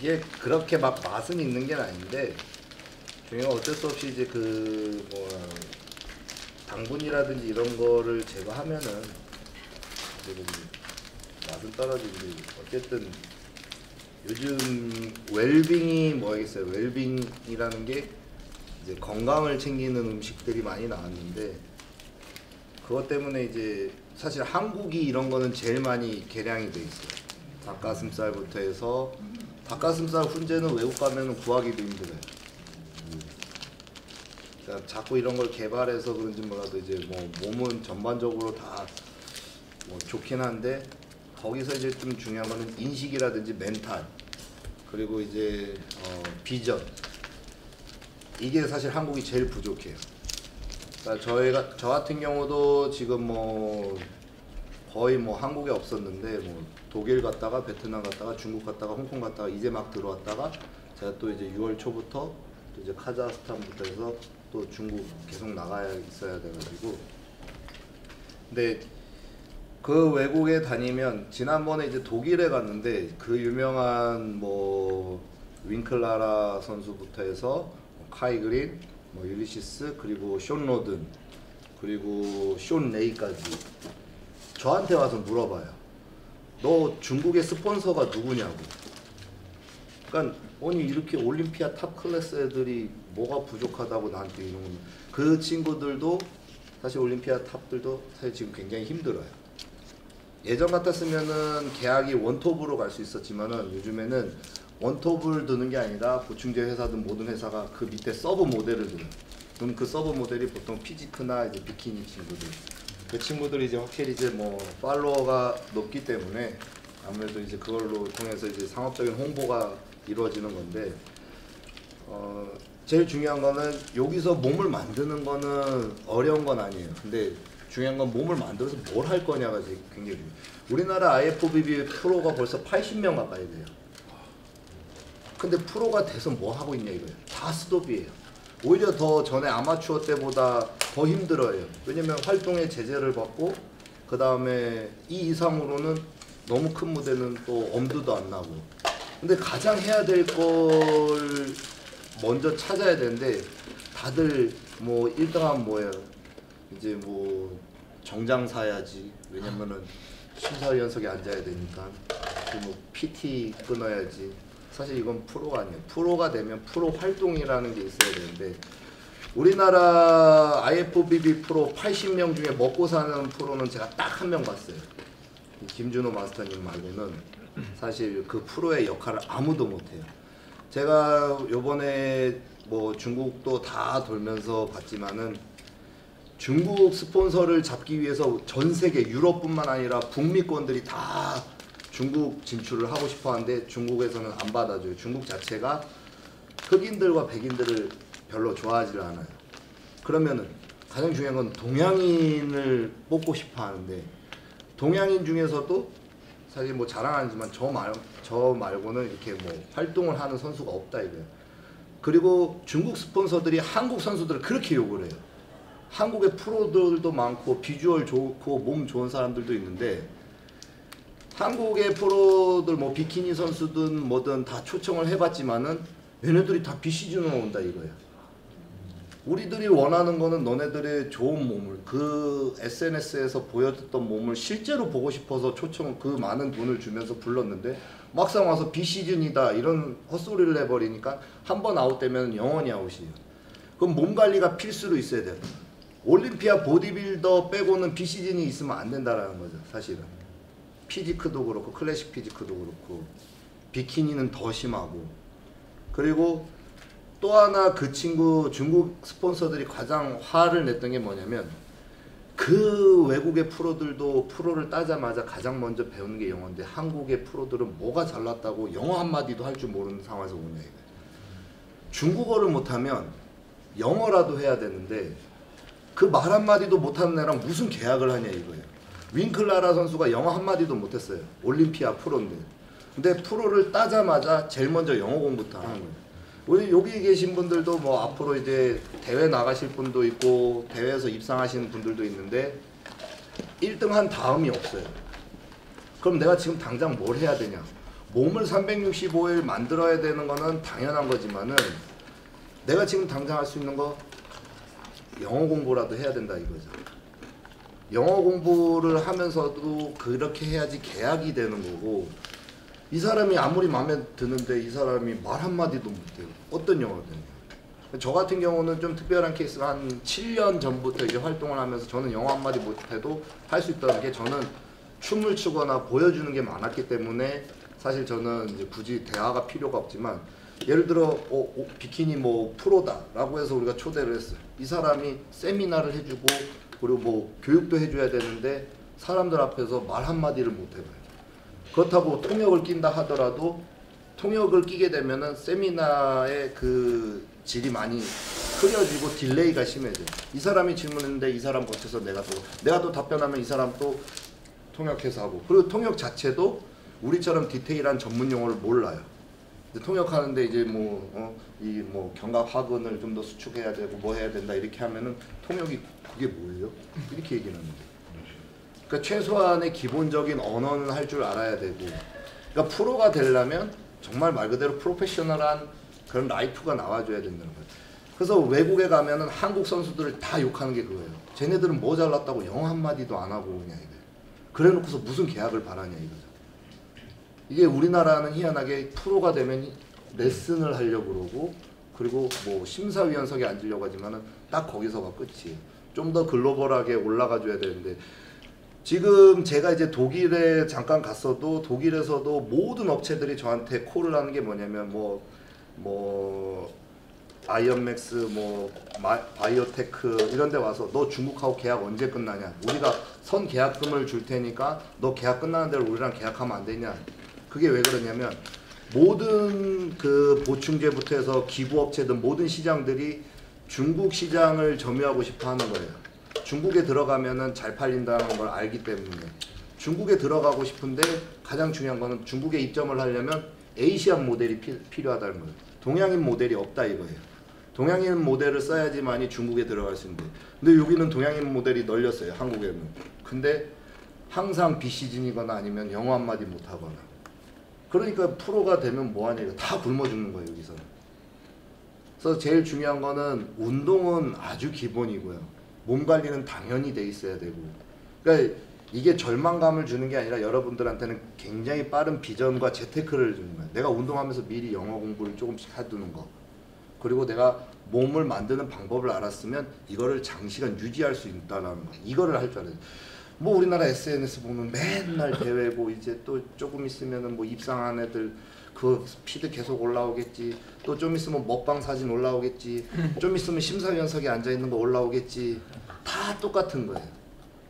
이게 그렇게 막 맛은 있는 게 아닌데 중요한 어쩔 수 없이 이제 그 뭐 당분이라든지 이런 거를 제거하면은 맛은 떨어지는데 어쨌든 요즘 웰빙이 뭐겠어요? 웰빙이라는 게 이제 건강을 챙기는 음식들이 많이 나왔는데 그것 때문에 이제 사실 한국이 이런 거는 제일 많이 개량이 돼 있어요. 닭가슴살부터 해서 닭가슴살 훈제는 외국 가면 구하기도 힘들어요. 그러니까 자꾸 이런 걸 개발해서 그런지 몰라도 이제 뭐 몸은 전반적으로 다 뭐 좋긴 한데 거기서 이제 좀 중요한 거는 인식이라든지 멘탈 그리고 이제 비전 이게 사실 한국이 제일 부족해요. 그러니까 저 같은 경우도 지금 뭐 거의 뭐 한국에 없었는데 뭐 독일 갔다가 베트남 갔다가 중국 갔다가 홍콩 갔다가 이제 막 들어왔다가 제가 또 이제 6월 초부터 또 이제 카자흐스탄부터 해서 또 중국 계속 나가야 있어야 돼가지고 근데 그 외국에 다니면 지난번에 이제 독일에 갔는데 그 유명한 뭐 윙클라라 선수부터 해서 카이 그린, 뭐 율리시스 그리고 숀 로든 그리고 숀 레이까지 저한테 와서 물어봐요. 너 중국의 스폰서가 누구냐고. 그러니까 아니 이렇게 올림피아 탑 클래스 애들이 뭐가 부족하다고 나한테 이런 건. 그 친구들도 사실 올림피아 탑들도 사실 지금 굉장히 힘들어요. 예전 같았으면은 계약이 원톱으로 갈 수 있었지만은 요즘에는 원톱을 드는 게 아니라 보충제 회사든 모든 회사가 그 밑에 서브 모델을 드는. 그럼 그 서브 모델이 보통 피지크나 이제 비키니 친구들. 그 친구들이 이제 확실히 이제 뭐 팔로워가 높기 때문에 아무래도 이제 그걸로 통해서 이제 상업적인 홍보가 이루어지는 건데 제일 중요한 거는 여기서 몸을 만드는 거는 어려운 건 아니에요. 근데 중요한 건 몸을 만들어서 뭘 할 거냐가 굉장히 중요해요. 우리나라 IFBB 프로가 벌써 80명 가까이 돼요. 근데 프로가 돼서 뭐 하고 있냐 이거예요. 다 스톱이에요. 오히려 더 전에 아마추어 때보다 더 힘들어요. 왜냐면 활동에 제재를 받고 그 다음에 이 이상으로는 너무 큰 무대는 또 엄두도 안 나고 근데 가장 해야 될 걸 먼저 찾아야 되는데 다들 뭐 1등하면 뭐예요? 이제 뭐 정장 사야지 왜냐면은 심사위원석에 앉아야 되니까 뭐 PT 끊어야지 사실 이건 프로가 아니에요. 프로가 되면 프로 활동이라는 게 있어야 되는데 우리나라 IFBB 프로 80명 중에 먹고 사는 프로는 제가 딱 한 명 봤어요. 김준호 마스터님 말고는 사실 그 프로의 역할을 아무도 못해요. 제가 요번에 뭐 중국도 다 돌면서 봤지만은 중국 스폰서를 잡기 위해서 전 세계 유럽뿐만 아니라 북미권들이 다 중국 진출을 하고 싶어 하는데 중국에서는 안 받아줘요. 중국 자체가 흑인들과 백인들을 별로 좋아하지 않아요. 그러면은 가장 중요한 건 동양인을 뽑고 싶어 하는데 동양인 중에서도 사실 뭐 자랑하지만 저 말고는 이렇게 뭐 활동을 하는 선수가 없다 이거예요. 그리고 중국 스폰서들이 한국 선수들을 그렇게 욕을 해요. 한국의 프로들도 많고 비주얼 좋고 몸 좋은 사람들도 있는데 한국의 프로들 뭐 비키니 선수든 뭐든 다 초청을 해봤지만은 얘네들이 다 비시즌으로 온다 이거야. 우리들이 원하는 거는 너네들의 좋은 몸을 그 SNS에서 보여줬던 몸을 실제로 보고 싶어서 초청 그 많은 돈을 주면서 불렀는데 막상 와서 비시즌이다 이런 헛소리를 해버리니까 한 번 아웃되면 영원히 아웃이에요. 그럼 몸 관리가 필수로 있어야 돼요. 올림피아 보디빌더 빼고는 비시즌이 있으면 안 된다라는 거죠. 사실은 피지크도 그렇고 클래식 피지크도 그렇고 비키니는 더 심하고 그리고 또 하나 그 친구 중국 스폰서들이 가장 화를 냈던 게 뭐냐면 그 외국의 프로들도 프로를 따자마자 가장 먼저 배우는 게 영어인데 한국의 프로들은 뭐가 잘났다고 영어 한마디도 할 줄 모르는 상황에서 오냐 이거예요. 중국어를 못하면 영어라도 해야 되는데 그 말 한마디도 못하는 애랑 무슨 계약을 하냐 이거예요. 윙클라라 선수가 영어 한마디도 못했어요. 올림피아 프로인데. 근데 프로를 따자마자 제일 먼저 영어 공부부터 하는 거예요. 우리 여기 계신 분들도 뭐 앞으로 이제 대회 나가실 분도 있고 대회에서 입상하시는 분들도 있는데 1등 한 다음이 없어요. 그럼 내가 지금 당장 뭘 해야 되냐. 몸을 365일 만들어야 되는 거는 당연한 거지만은 내가 지금 당장 할 수 있는 거 영어 공부라도 해야 된다 이거죠. 영어 공부를 하면서도 그렇게 해야지 계약이 되는 거고, 이 사람이 아무리 마음에 드는데 이 사람이 말 한마디도 못해요. 어떤 영어든요. 저 같은 경우는 좀 특별한 케이스가 한 7년 전부터 이제 활동을 하면서 저는 영어 한마디 못해도 할 수 있다는 게, 저는 춤을 추거나 보여주는 게 많았기 때문에 사실 저는 이제 굳이 대화가 필요가 없지만, 예를 들어 비키니 뭐 프로다 라고 해서 우리가 초대를 했어요. 이 사람이 세미나를 해주고 그리고 뭐 교육도 해줘야 되는데 사람들 앞에서 말 한마디를 못해봐요. 그렇다고 통역을 낀다 하더라도 통역을 끼게 되면은 세미나의 그 질이 많이 흐려지고 딜레이가 심해져요. 이 사람이 질문했는데 이 사람 거쳐서 내가 또 답변하면 이 사람 또 통역해서 하고, 그리고 통역 자체도 우리처럼 디테일한 전문 용어를 몰라요. 통역하는데 이제 뭐 견갑 하근을 좀 더 수축해야 되고 뭐 해야 된다 이렇게 하면은 통역이 그게 뭐예요? 이렇게 얘기하는데. 그러니까 최소한의 기본적인 언어는 할 줄 알아야 되고, 그러니까 프로가 되려면 정말 말 그대로 프로페셔널한 그런 라이프가 나와줘야 된다는 거예요. 그래서 외국에 가면은 한국 선수들을 다 욕하는 게 그거예요. 쟤네들은 뭐 잘났다고 영어 한마디도 안 하고 오냐 이거예요. 그래 놓고서 무슨 계약을 바라냐 이거죠. 이게 우리나라는 희한하게 프로가 되면 레슨을 하려고 그러고, 그리고 뭐 심사위원석에 앉으려고 하지만은 딱 거기서가 끝이에요. 좀 더 글로벌하게 올라가 줘야 되는데, 지금 제가 이제 독일에 잠깐 갔어도 독일에서도 모든 업체들이 저한테 콜을 하는 게 뭐냐면 뭐 아이언맥스 뭐 바이오테크 이런 데 와서 너 중국하고 계약 언제 끝나냐, 우리가 선 계약금을 줄 테니까 너 계약 끝나는 대로 우리랑 계약하면 안 되냐. 그게 왜 그러냐면 모든 그 보충제부터 해서 기부업체든 모든 시장들이 중국 시장을 점유하고 싶어 하는 거예요. 중국에 들어가면은 잘 팔린다는 걸 알기 때문에 중국에 들어가고 싶은데, 가장 중요한 거는 중국에 입점을 하려면 에이시안 모델이 필요하다는 거예요. 동양인 모델이 없다 이거예요. 동양인 모델을 써야지만이 중국에 들어갈 수 있는데, 근데 여기는 동양인 모델이 널렸어요. 한국에는. 근데 항상 비시즌이거나 아니면 영어 한마디 못하거나, 그러니까 프로가 되면 뭐하냐 이거 다 굶어 죽는 거예요 여기서는. 그래서 제일 중요한 거는 운동은 아주 기본이고요, 몸 관리는 당연히 돼 있어야 되고, 그러니까 이게 절망감을 주는 게 아니라 여러분들한테는 굉장히 빠른 비전과 재테크를 주는 거예요. 내가 운동하면서 미리 영어 공부를 조금씩 해두는 거, 그리고 내가 몸을 만드는 방법을 알았으면 이거를 장시간 유지할 수 있다라는 거, 이거를 할 줄 알아요. 뭐 우리나라 SNS 보면 맨날 대회고 이제 또 조금 있으면은 뭐 입상한 애들 그 피드 계속 올라오겠지, 또 좀 있으면 먹방 사진 올라오겠지, 좀 있으면 심사위원석에 앉아있는 거 올라오겠지, 다 똑같은 거예요.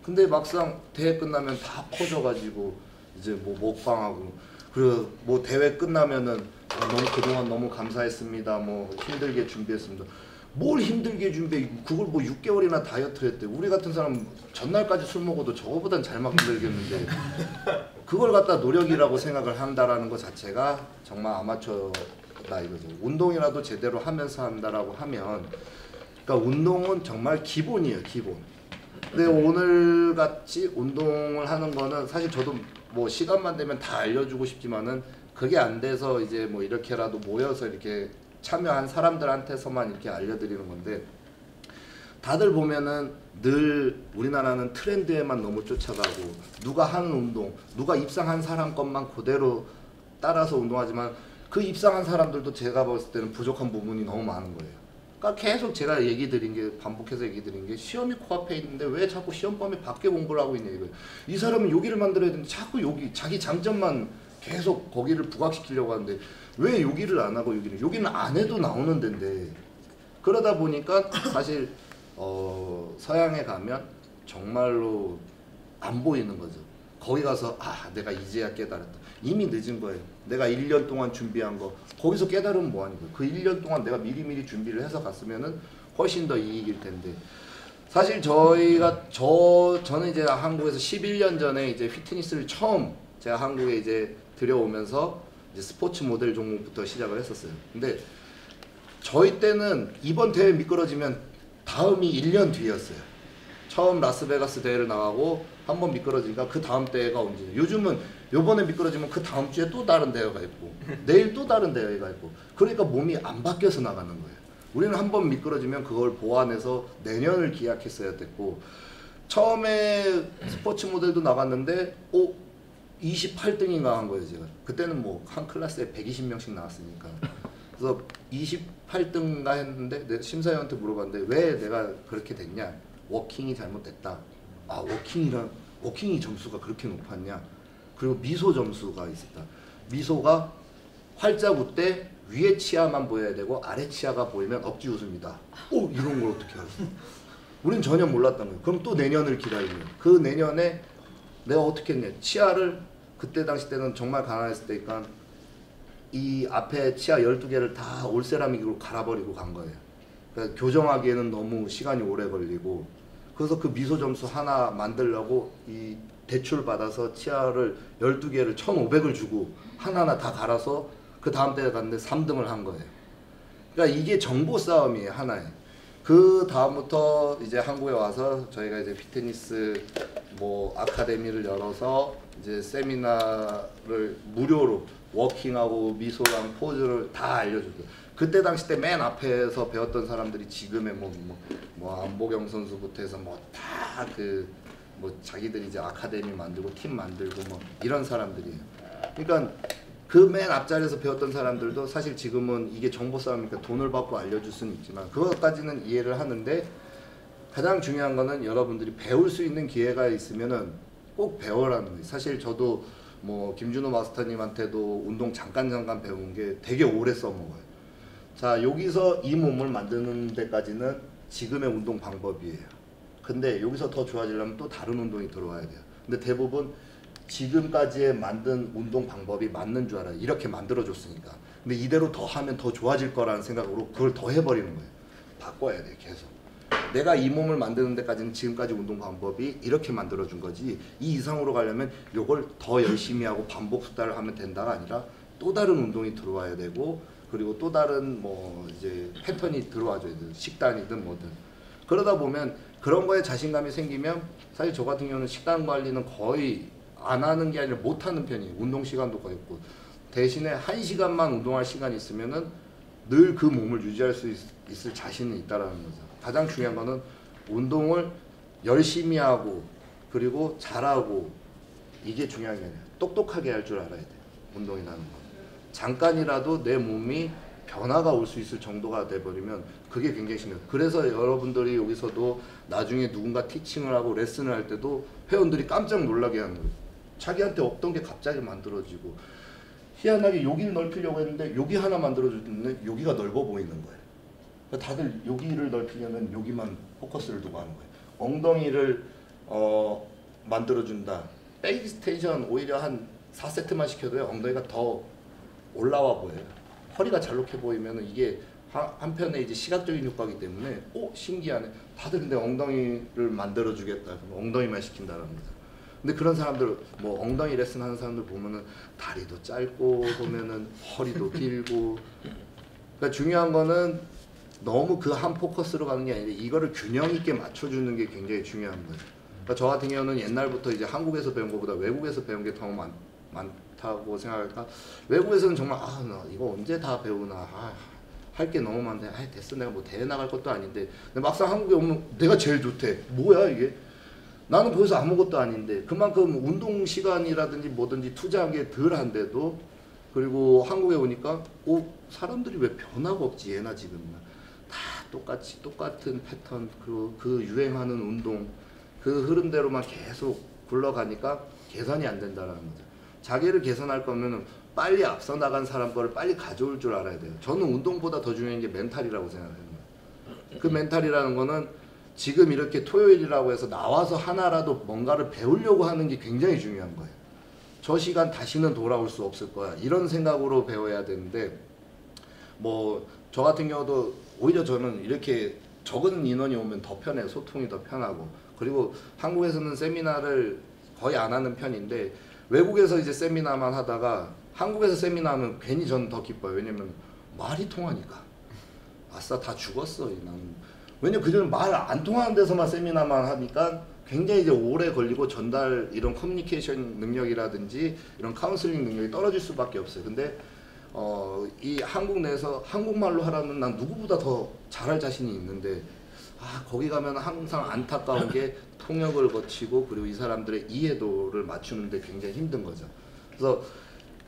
근데 막상 대회 끝나면 다 퍼져가지고 이제 뭐 먹방하고, 그리고 뭐 대회 끝나면은 너무 그동안 너무 감사했습니다, 뭐 힘들게 준비했습니다. 뭘 힘들게 준비해, 그걸 뭐 6개월이나 다이어트를 했대. 우리 같은 사람 전날까지 술 먹어도 저거보단 잘 막 힘들겠는데, 그걸 갖다 노력이라고 생각을 한다라는 것 자체가 정말 아마추어다 이거죠. 운동이라도 제대로 하면서 한다라고 하면, 그러니까 운동은 정말 기본이에요, 기본. 근데 오늘같이 운동을 하는 거는 사실 저도 뭐 시간만 되면 다 알려주고 싶지만은 그게 안 돼서 이제 뭐 이렇게라도 모여서 이렇게 참여한 사람들한테서만 이렇게 알려드리는 건데, 다들 보면은 늘 우리나라는 트렌드에만 너무 쫓아가고 누가 하는 운동, 누가 입상한 사람 것만 그대로 따라서 운동하지만, 그 입상한 사람들도 제가 봤을 때는 부족한 부분이 너무 많은 거예요. 그러니까 계속 제가 얘기 드린 게, 반복해서 얘기 드린 게, 시험이 코앞에 있는데 왜 자꾸 시험범위 밖에 공부를 하고 있냐 이거예요. 이 사람은 여기를 만들어야 되는데 자꾸 여기 자기 장점만 계속 거기를 부각시키려고 하는데, 왜 여기를 안 하고 여기는 안 해도 나오는 데인데, 그러다 보니까 사실 서양에 가면 정말로 안 보이는 거죠. 거기 가서 아 내가 이제야 깨달았다. 이미 늦은 거예요. 내가 1년 동안 준비한 거 거기서 깨달으면 뭐하는 거예요. 그 1년 동안 내가 미리미리 준비를 해서 갔으면은 훨씬 더 이익일 텐데, 사실 저는 이제 한국에서 11년 전에 이제 피트니스를 처음 제가 한국에 이제 들여오면서 이제 스포츠 모델 종목부터 시작을 했었어요. 근데 저희 때는 이번 대회 미끄러지면 다음이 1년 뒤였어요. 처음 라스베가스 대회를 나가고 한 번 미끄러지니까 그 다음 대회가 언제, 요즘은 요번에 미끄러지면 그 다음 주에 또 다른 대회가 있고 내일 또 다른 대회가 있고, 그러니까 몸이 안 바뀌어서 나가는 거예요. 우리는 한 번 미끄러지면 그걸 보완해서 내년을 기약했어야 됐고, 처음에 스포츠 모델도 나갔는데 28등인가 한 거예요 제가. 그때는 뭐 한 클래스에 120명씩 나왔으니까. 그래서 28등인가 했는데 심사위원한테 물어봤는데 왜 내가 그렇게 됐냐, 워킹이 잘못됐다. 아, 워킹이 점수가 그렇게 높았냐. 그리고 미소 점수가 있었다. 미소가 활자구 때 위에 치아만 보여야 되고 아래 치아가 보이면 억지 웃음이다. 이런 걸 어떻게 알았어? 우린 전혀 몰랐던 거예요. 그럼 또 내년을 기다리면, 그 내년에 내가 어떻게 했냐, 치아를 그때 당시 때는 정말 가난했을 때니까 이 앞에 치아 12개를 다 올세라믹으로 갈아버리고 간 거예요. 그러니까 교정하기에는 너무 시간이 오래 걸리고, 그래서 그 미소 점수 하나 만들려고 이 대출 받아서 치아를 12개를 1,500을 주고 하나하나 다 갈아서 그 다음 때에 갔는데 3등을 한 거예요. 그러니까 이게 정보 싸움이에요, 하나에. 그 다음부터 이제 한국에 와서 저희가 이제 피트니스 뭐 아카데미를 열어서 이제 세미나를 무료로 워킹하고 미소랑 포즈를 다 알려주고, 그때 당시 때 맨 앞에서 배웠던 사람들이 지금의 뭐 안보경 선수부터 해서 뭐 다 뭐 자기들이 이제 아카데미 만들고 팀 만들고 뭐 이런 사람들이에요. 그러니까 그 맨 앞자리에서 배웠던 사람들도 사실 지금은 이게 정보 싸움이니까 돈을 받고 알려줄 수는 있지만 그것까지는 이해를 하는데, 가장 중요한 거는 여러분들이 배울 수 있는 기회가 있으면은 꼭 배워라는 거예요. 사실 저도 뭐 김준호 마스터님한테도 운동 잠깐 배운 게 되게 오래 써먹어요. 자, 여기서 이 몸을 만드는 데까지는 지금의 운동 방법이에요. 근데 여기서 더 좋아지려면 또 다른 운동이 들어와야 돼요. 근데 대부분 지금까지의 만든 운동 방법이 맞는 줄 알아요. 이렇게 만들어줬으니까. 근데 이대로 더 하면 더 좋아질 거라는 생각으로 그걸 더 해버리는 거예요. 바꿔야 돼요, 계속. 내가 이 몸을 만드는 데까지는 지금까지 운동 방법이 이렇게 만들어준 거지, 이 이상으로 가려면 요걸 더 열심히 하고 반복 숙달을 하면 된다가 아니라 또 다른 운동이 들어와야 되고, 그리고 또 다른 뭐 이제 패턴이 들어와줘야 돼요. 식단이든 뭐든. 그러다 보면 그런 거에 자신감이 생기면, 사실 저 같은 경우는 식단 관리는 거의 안 하는 게 아니라 못 하는 편이에요. 운동 시간도 거의 없고. 대신에 1시간만 운동할 시간이 있으면은 늘 그 몸을 유지할 수 있을 자신은 있다라는 거죠. 가장 중요한 거는 운동을 열심히 하고 그리고 잘하고, 이게 중요한 게 아니라 똑똑하게 할 줄 알아야 돼요. 운동이라는 건. 잠깐이라도 내 몸이 변화가 올 수 있을 정도가 돼버리면 그게 굉장히 중요해요. 그래서 여러분들이 여기서도 나중에 누군가 티칭을 하고 레슨을 할 때도 회원들이 깜짝 놀라게 하는 거예요. 자기한테 없던 게 갑자기 만들어지고, 희한하게 여기를 넓히려고 했는데 여기 하나 만들어주는데 여기가 넓어 보이는 거예요. 다들 여기를 넓히려면 여기만 포커스를 두고 하는 거예요. 엉덩이를 만들어준다. 백 스테이션 오히려 한 4세트만 시켜도요, 엉덩이가 더 올라와 보여요. 허리가 잘록해 보이면 이게 한편에 이제 시각적인 효과이기 때문에 신기하네. 다들 근데 엉덩이를 만들어주겠다. 엉덩이만 시킨다는 거죠. 근데 그런 사람들, 뭐 엉덩이 레슨 하는 사람들 보면은 다리도 짧고 보면은 허리도 길고. 그러니까 중요한 거는 너무 그 한 포커스로 가는 게 아니라 이거를 균형 있게 맞춰주는 게 굉장히 중요한 거예요. 그러니까 저 같은 경우는 옛날부터 이제 한국에서 배운 것보다 외국에서 배운 게 더 많다고 생각할까? 외국에서는 정말 나 이거 언제 다 배우나, 할 게 너무 많은데 됐어, 내가 뭐 대회 나갈 것도 아닌데. 근데 막상 한국에 오면 내가 제일 좋대. 뭐야 이게? 나는 거기서 아무것도 아닌데. 그만큼 운동 시간이라든지 뭐든지 투자한 게 덜한데도, 그리고 한국에 오니까 사람들이 왜 변화가 없지, 얘나 지금이나 다 똑같은 패턴, 그리고 그 유행하는 운동 그 흐름대로만 계속 굴러가니까 계산이 안 된다는 거죠. 자기를 개선할 거면 빨리 앞서 나간 사람 거를 빨리 가져올 줄 알아야 돼요. 저는 운동보다 더 중요한 게 멘탈이라고 생각해요. 그 멘탈이라는 거는 지금 이렇게 토요일이라고 해서 나와서 하나라도 뭔가를 배우려고 하는 게 굉장히 중요한 거예요. 저 시간 다시는 돌아올 수 없을 거야, 이런 생각으로 배워야 되는데, 뭐 저 같은 경우도 오히려 저는 이렇게 적은 인원이 오면 더 편해요. 소통이 더 편하고. 그리고 한국에서는 세미나를 거의 안 하는 편인데, 외국에서 이제 세미나만 하다가 한국에서 세미나 하면 괜히 저는 더 기뻐요. 왜냐면 말이 통하니까. 아싸 다 죽었어. 왜냐면 그전에 말 안 통하는 데서만 세미나만 하니까 굉장히 이제 오래 걸리고 전달 이런 커뮤니케이션 능력이라든지 이런 카운슬링 능력이 떨어질 수밖에 없어요. 근데 이 한국 내에서 한국말로 하라면 난 누구보다 더 잘할 자신이 있는데 거기 가면 항상 안타까운 게 통역을 거치고 그리고 이 사람들의 이해도를 맞추는데 굉장히 힘든 거죠. 그래서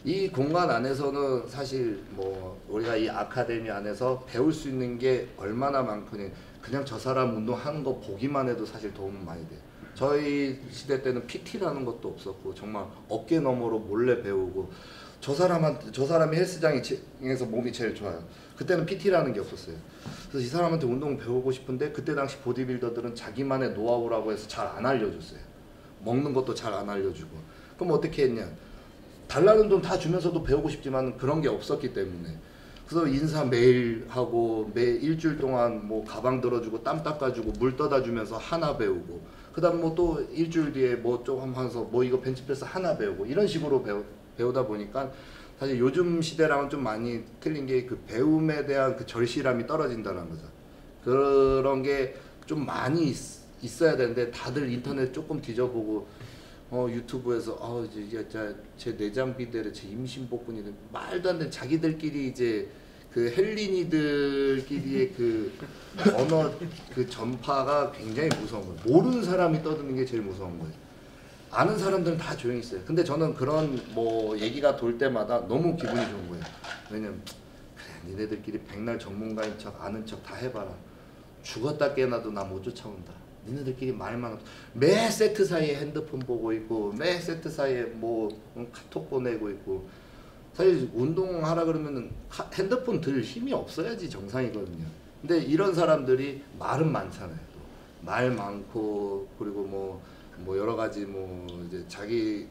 이 공간 안에서는 사실 뭐 우리가 이 아카데미 안에서 배울 수 있는 게 얼마나 많거니 그냥 저 사람 운동하는 거 보기만 해도 사실 도움은 많이 돼요. 저희 시대 때는 PT라는 것도 없었고 정말 어깨 너머로 몰래 배우고 저 사람이 헬스장에서 몸이 제일 좋아요. 그때는 PT라는 게 없었어요. 그래서 이 사람한테 운동 배우고 싶은데 그때 당시 보디빌더들은 자기만의 노하우라고 해서 잘 안 알려줬어요. 먹는 것도 잘 안 알려주고. 그럼 어떻게 했냐. 달라는 돈 다 주면서도 배우고 싶지만 그런 게 없었기 때문에. 그래서 인사 매일 하고 매일 일주일 동안 뭐 가방 들어주고 땀 닦아주고 물 떠다 주면서 하나 배우고 그 다음 뭐 또 일주일 뒤에 뭐 조금 하면서 뭐 이거 벤치프레스 하나 배우고 이런 식으로 배우다 보니까 사실 요즘 시대랑은 좀 많이 틀린 게 그 배움에 대한 그 절실함이 떨어진다는 거죠. 그런 게 좀 많이 있어야 되는데 다들 인터넷 조금 뒤져보고 유튜브에서 제 내장비대래 제 임신복근이 말도 안 되는 자기들끼리 이제 그 헬린이들끼리의 그 언어 그 전파가 굉장히 무서운 거예요. 모르는 사람이 떠드는 게 제일 무서운 거예요. 아는 사람들은 다 조용히 있어요. 근데 저는 그런 뭐 얘기가 돌 때마다 너무 기분이 좋은 거예요. 왜냐면 그래 니네들끼리 백날 전문가인 척 아는 척 다 해봐라. 죽었다 깨어나도 나 못 쫓아온다. 니네들끼리 말만 없어. 매 세트 사이에 핸드폰 보고 있고 매 세트 사이에 뭐 카톡 보내고 있고 사실 운동하라 그러면은 핸드폰 들 힘이 없어야지 정상이거든요. 근데 이런 사람들이 말은 많잖아요. 또. 말 많고 그리고 뭐 여러 가지 뭐 이제 자기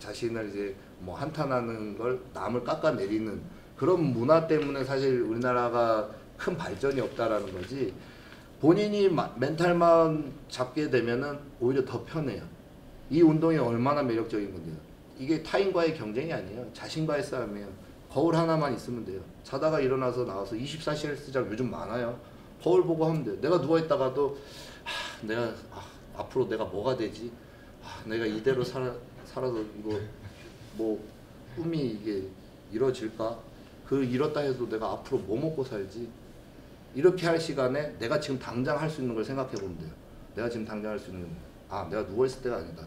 자신을 이제 뭐 한탄하는 걸 남을 깎아내리는 그런 문화 때문에 사실 우리나라가 큰 발전이 없다라는 거지. 본인이 멘탈만 잡게 되면은 오히려 더 편해요. 이 운동이 얼마나 매력적인 건데요. 이게 타인과의 경쟁이 아니에요. 자신과의 싸움이에요. 거울 하나만 있으면 돼요. 자다가 일어나서 나와서 24시 헬스장 요즘 많아요. 거울 보고 하면 돼요. 내가 누워있다가도 앞으로 내가 뭐가 되지? 내가 이대로 살아서 뭐 꿈이 이게 이뤄질까? 그 이렇다 해도 내가 앞으로 뭐 먹고 살지? 이렇게 할 시간에 내가 지금 당장 할 수 있는 걸 생각해 보면 돼요. 내가 지금 당장 할 수 있는 건 내가 누워있을 때가 아니다.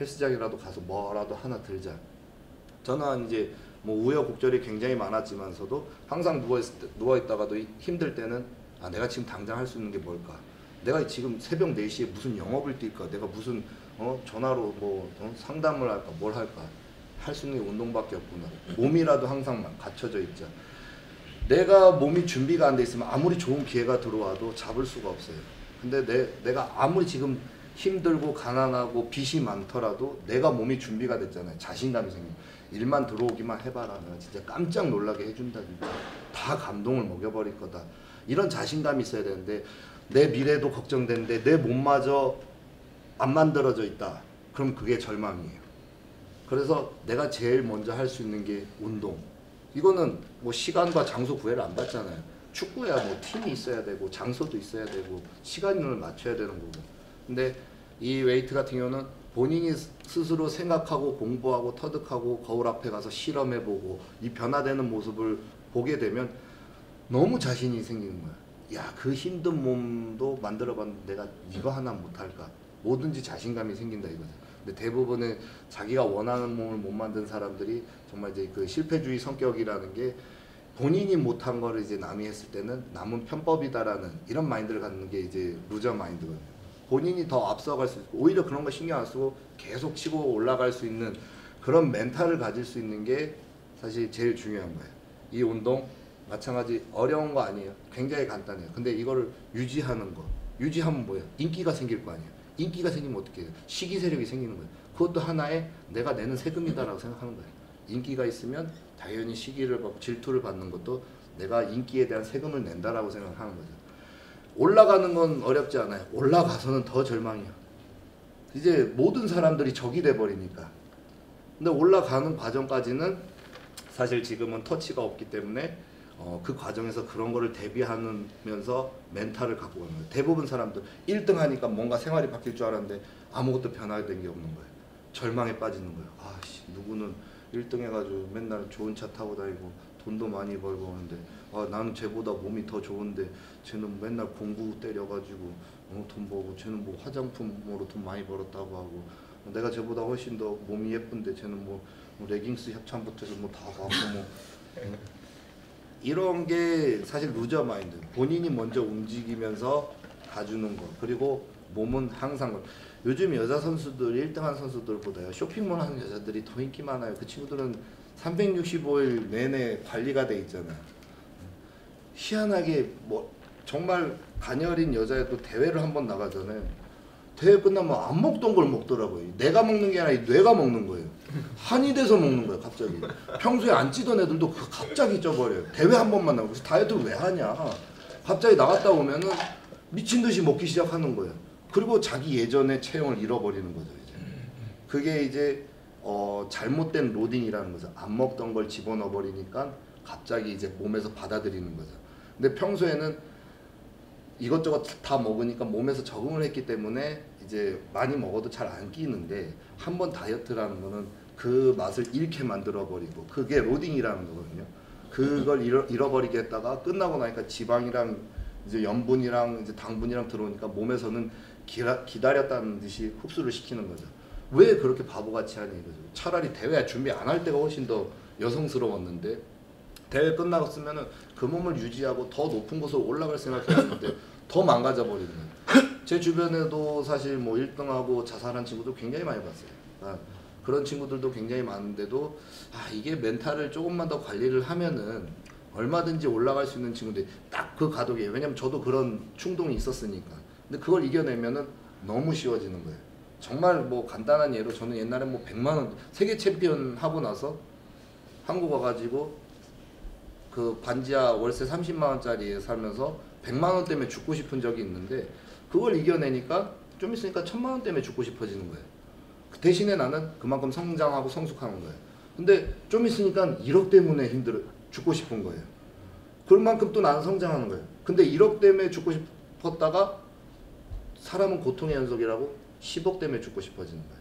헬스장이라도 가서 뭐라도 하나 들자. 저는 이제 뭐 우여곡절이 굉장히 많았지만서도 항상 누워있다가도 힘들 때는 내가 지금 당장 할 수 있는 게 뭘까? 내가 지금 새벽 4시에 무슨 영업을 뛸까? 내가 무슨 전화로 뭐 상담을 할까? 뭘 할까? 할 수 있는 게 운동밖에 없구나. 몸이라도 항상 갖춰져 있자. 내가 몸이 준비가 안 돼 있으면 아무리 좋은 기회가 들어와도 잡을 수가 없어요. 근데 내가 아무리 지금 힘들고 가난하고 빚이 많더라도 내가 몸이 준비가 됐잖아요. 자신감이 생겨. 일만 들어오기만 해봐라. 내가 진짜 깜짝 놀라게 해준다든지 다 감동을 먹여버릴 거다. 이런 자신감이 있어야 되는데 내 미래도 걱정되는데 내 몸마저 안 만들어져 있다. 그럼 그게 절망이에요. 그래서 내가 제일 먼저 할 수 있는 게 운동. 이거는 뭐 시간과 장소 구애를 안 받잖아요. 축구야 뭐 팀이 있어야 되고 장소도 있어야 되고 시간을 맞춰야 되는 거고. 근데 이 웨이트 같은 경우는 본인이 스스로 생각하고 공부하고 터득하고 거울 앞에 가서 실험해보고 이 변화되는 모습을 보게 되면 너무 자신이 생기는 거야. 야, 그 힘든 몸도 만들어봤는데 내가 이거 하나 못할까? 뭐든지 자신감이 생긴다 이거죠. 근데 대부분의 자기가 원하는 몸을 못 만든 사람들이 정말 이제 그 실패주의 성격이라는 게 본인이 못한 거를 이제 남이 했을 때는 남은 편법이다라는 이런 마인드를 갖는 게 이제 루저 마인드거든요. 본인이 더 앞서갈 수 있고 오히려 그런 거 신경 안 쓰고 계속 치고 올라갈 수 있는 그런 멘탈을 가질 수 있는 게 사실 제일 중요한 거예요. 이 운동 마찬가지 어려운 거 아니에요. 굉장히 간단해요. 근데 이거를 유지하는 거. 유지하면 뭐예요? 인기가 생길 거 아니에요. 인기가 생기면 어떻게 해요? 시기세력이 생기는 거예요. 그것도 하나의 내가 내는 세금이다라고 생각하는 거예요. 인기가 있으면 당연히 시기를 받고 질투를 받는 것도 내가 인기에 대한 세금을 낸다라고 생각하는 거죠. 올라가는 건 어렵지 않아요. 올라가서는 더 절망이에요. 이제 모든 사람들이 적이 돼버리니까. 근데 올라가는 과정까지는 사실 지금은 터치가 없기 때문에 그 과정에서 그런 거를 대비하면서 멘탈을 갖고 가는 거예요. 대부분 사람들 1등 하니까 뭔가 생활이 바뀔 줄 알았는데 아무것도 변화된 게 없는 거예요. 절망에 빠지는 거예요. 아씨, 누구는 1등 해가지고 맨날 좋은 차 타고 다니고 돈도 많이 벌고 하는데, 아, 나는 쟤보다 몸이 더 좋은데 쟤는 맨날 공구 때려가지고 돈 벌고, 쟤는 뭐 화장품으로 돈 많이 벌었다고 하고, 내가 쟤보다 훨씬 더 몸이 예쁜데 쟤는 뭐 레깅스 협찬부터 해서 뭐 다 갖고 뭐 이런 게 사실 루저 마인드. 본인이 먼저 움직이면서 가주는 거. 그리고 몸은 항상, 요즘 여자 선수들 1등한 선수들보다 쇼핑몰 하는 여자들이 더 인기 많아요. 그 친구들은 365일 내내 관리가 돼 있잖아요. 희한하게 뭐 정말 가녀린 여자애도 대회를 한번 나가잖아요. 대회 끝나면 안 먹던 걸 먹더라고요. 내가 먹는 게 아니라 뇌가 먹는 거예요. 한이 돼서 먹는 거예요, 갑자기. 평소에 안 찌던 애들도 갑자기 쪄버려요. 대회 한 번만 나가고. 그래서 다이어트를 왜 하냐. 갑자기 나갔다 오면은 미친 듯이 먹기 시작하는 거예요. 그리고 자기 예전의 체형을 잃어버리는 거죠, 이제. 그게 이제 잘못된 로딩이라는 거죠. 안 먹던 걸 집어넣어 버리니까 갑자기 이제 몸에서 받아들이는 거죠. 근데 평소에는 이것저것 다 먹으니까 몸에서 적응을 했기 때문에 이제 많이 먹어도 잘 안 끼는데, 한번 다이어트라는 거는 그 맛을 잃게 만들어 버리고, 그게 로딩이라는 거거든요. 그걸 잃어버리게 했다가 끝나고 나니까 지방이랑 이제 염분이랑 이제 당분이랑 들어오니까 몸에서는 기다렸다는 듯이 흡수를 시키는 거죠. 왜 그렇게 바보같이 하냐 이거죠. 차라리 대회 준비 안 할 때가 훨씬 더 여성스러웠는데, 대회 끝나갔으면은 그 몸을 유지하고 더 높은 곳으로 올라갈 생각했는데 더 망가져 버리는 거예요. 제 주변에도 사실 뭐 1등하고 자살한 친구도 굉장히 많이 봤어요. 그러니까 그런 친구들도 굉장히 많은데도, 아, 이게 멘탈을 조금만 더 관리를 하면은 얼마든지 올라갈 수 있는 친구들이 딱 그 가독이에요. 왜냐면 저도 그런 충동이 있었으니까. 근데 그걸 이겨내면은 너무 쉬워지는 거예요. 정말 뭐 간단한 예로, 저는 옛날에 뭐 100만 원 세계 챔피언 하고 나서 한국 와가지고 그 반지하 월세 30만 원짜리에 살면서 100만 원 때문에 죽고 싶은 적이 있는데, 그걸 이겨내니까 좀 있으니까 1000만 원 때문에 죽고 싶어지는 거예요. 그 대신에 나는 그만큼 성장하고 성숙하는 거예요. 근데 좀 있으니까 1억 때문에 힘들어 죽고 싶은 거예요. 그런 만큼 또 나는 성장하는 거예요. 근데 1억 때문에 죽고 싶었다가, 사람은 고통의 연속이라고 10억 때문에 죽고 싶어지는 거예요.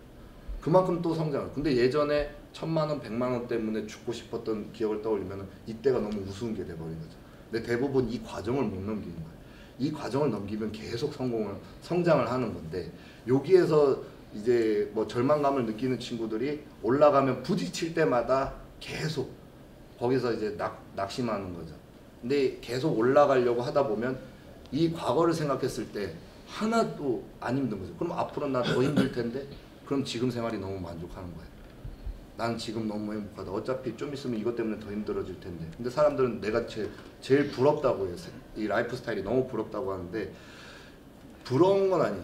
그만큼 또 성장을. 근데 예전에 1000만 원, 100만 원 때문에 죽고 싶었던 기억을 떠올리면 이때가 너무 우스운 게 돼버린 거죠. 근데 대부분 이 과정을 못 넘기는 거예요. 이 과정을 넘기면 계속 성장을 하는 건데, 여기에서 이제 뭐 절망감을 느끼는 친구들이 올라가면 부딪힐 때마다 계속 거기서 이제 낙심하는 거죠. 근데 계속 올라가려고 하다 보면 이 과거를 생각했을 때 하나도 안 힘든 거죠. 그럼 앞으로 나 더 힘들 텐데, 그럼 지금 생활이 너무 만족하는 거예요. 난 지금 너무 행복하다. 어차피 좀 있으면 이것 때문에 더 힘들어질 텐데. 근데 사람들은 내가 제일 부럽다고 해요. 이 라이프 스타일이 너무 부럽다고 하는데, 부러운 건 아니에요.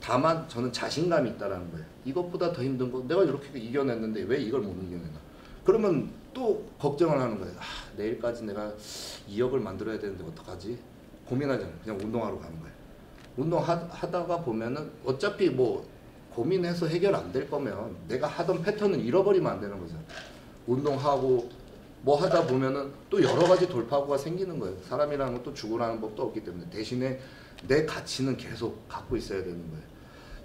다만 저는 자신감이 있다라는 거예요. 이것보다 더 힘든 거 내가 이렇게 이겨냈는데 왜 이걸 못 이겨내나. 그러면 또 걱정을 하는 거예요. 아, 내일까지 내가 2억을 만들어야 되는데 어떡하지? 고민하지 않아요. 그냥 운동하러 가는 거예요. 운동하다가 보면은 어차피 뭐 고민해서 해결 안 될 거면 내가 하던 패턴을 잃어버리면 안 되는 거죠. 운동하고 뭐 하다 보면은 또 여러 가지 돌파구가 생기는 거예요. 사람이라는 것도 죽으라는 법도 없기 때문에. 대신에 내 가치는 계속 갖고 있어야 되는 거예요.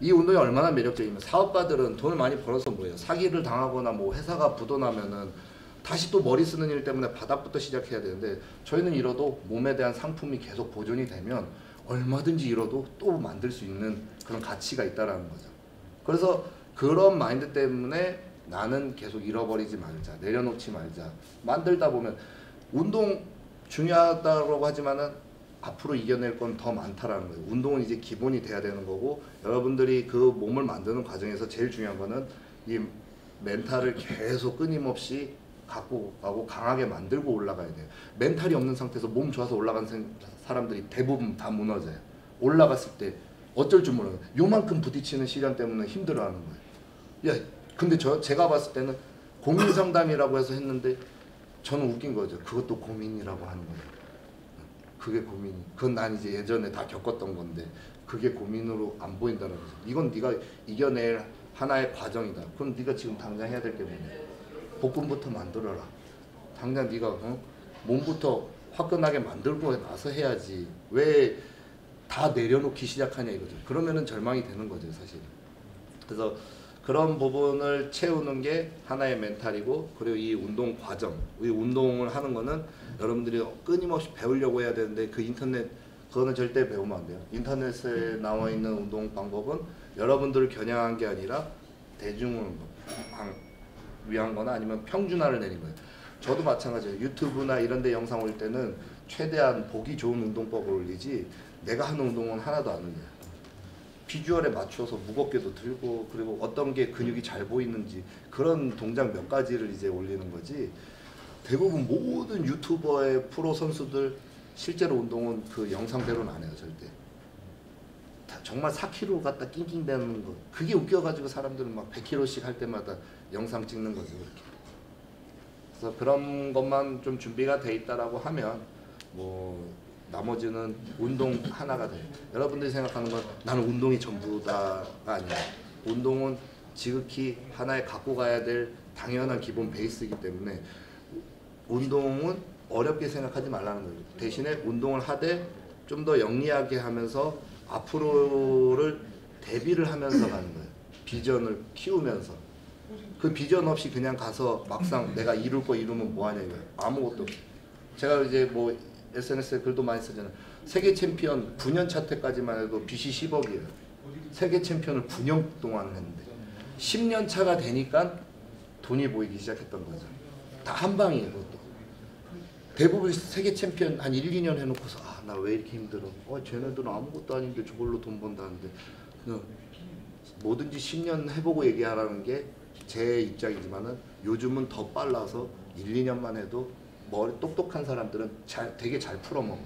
이 운동이 얼마나 매력적이면, 사업가들은 돈을 많이 벌어서 뭐예요? 사기를 당하거나 뭐 회사가 부도나면은 다시 또 머리 쓰는 일 때문에 바닥부터 시작해야 되는데, 저희는 잃어도 몸에 대한 상품이 계속 보존이 되면 얼마든지 잃어도 또 만들 수 있는 그런 가치가 있다라는 거죠. 그래서 그런 마인드 때문에 나는 계속 잃어버리지 말자, 내려놓지 말자. 만들다 보면 운동 중요하다고 하지만은 앞으로 이겨낼 건 더 많다라는 거예요. 운동은 이제 기본이 돼야 되는 거고, 여러분들이 그 몸을 만드는 과정에서 제일 중요한 거는 이 멘탈을 계속 끊임없이 갖고 가고 강하게 만들고 올라가야 돼요. 멘탈이 없는 상태에서 몸 좋아서 올라간 사람들이 대부분 다 무너져요. 올라갔을 때 어쩔 줄 몰라요. 요만큼 부딪히는 시련 때문에 힘들어하는 거예요. 야, 근데 제가 봤을 때는 고민 상담이라고 해서 했는데, 저는 웃긴 거죠. 그것도 고민이라고 하는 거예요. 그게 고민이. 그건 난 이제 예전에 다 겪었던 건데 그게 고민으로 안 보인다는 거죠. 이건 네가 이겨낼 하나의 과정이다. 그럼 네가 지금 당장 해야 될 게 뭐냐? 복근부터 만들어라. 당장 네가 몸부터 화끈하게 만들고 나서 해야지 왜 다 내려놓기 시작하냐 이거죠. 그러면은 절망이 되는 거죠, 사실. 그래서 그런 부분을 채우는 게 하나의 멘탈이고, 그리고 이 운동 과정, 이 운동을 하는 거는 여러분들이 끊임없이 배우려고 해야 되는데, 그 인터넷 그거는 절대 배우면 안 돼요. 인터넷에 나와 있는 운동 방법은 여러분들을 겨냥한 게 아니라 대중을 위한 거나 아니면 평준화를 내린 거예요. 저도 마찬가지예요. 유튜브나 이런 데 영상 올 때는 최대한 보기 좋은 운동법을 올리지 내가 하는 운동은 하나도 안 올려요. 비주얼에 맞춰서 무겁게도 들고, 그리고 어떤 게 근육이 잘 보이는지 그런 동작 몇 가지를 이제 올리는 거지, 대부분 모든 유튜버의 프로 선수들 실제로 운동은 그 영상대로는 안 해요, 절대. 정말 4kg 갖다 낑낑대는 거, 그게 웃겨가지고 사람들은 막 100kg씩 할 때마다 영상 찍는 거죠, 그렇게. 그래서 그런 것만 좀 준비가 돼 있다라고 하면 뭐 나머지는 운동 하나가 돼요. 여러분들이 생각하는 건 나는 운동이 전부다가 아니에요. 운동은 지극히 하나의 갖고 가야 될 당연한 기본 베이스이기 때문에 운동은 어렵게 생각하지 말라는 거예요. 대신에 운동을 하되 좀 더 영리하게 하면서 앞으로를 대비를 하면서 가는 거예요. 비전을 키우면서. 그 비전 없이 그냥 가서 막상 내가 이룰 거 이루면 뭐하냐 이거예요. 아무것도 없어요. 제가 이제 뭐 SNS에 글도 많이 쓰잖아요. 세계 챔피언 9년 차때까지만 해도 빚이 10억이에요. 세계 챔피언을 9년 동안 했는데 10년 차가 되니까 돈이 보이기 시작했던 거죠. 다 한 방이에요, 그것도. 대부분 세계 챔피언 한 1, 2년 해놓고서 아, 나 왜 이렇게 힘들어? 쟤네들은 아무것도 아닌데 저걸로 돈 번다는데. 그냥 뭐든지 10년 해보고 얘기하라는 게 제 입장이지만은 요즘은 더 빨라서 1, 2년만 해도 머리 똑똑한 사람들은 되게 잘 풀어먹어요.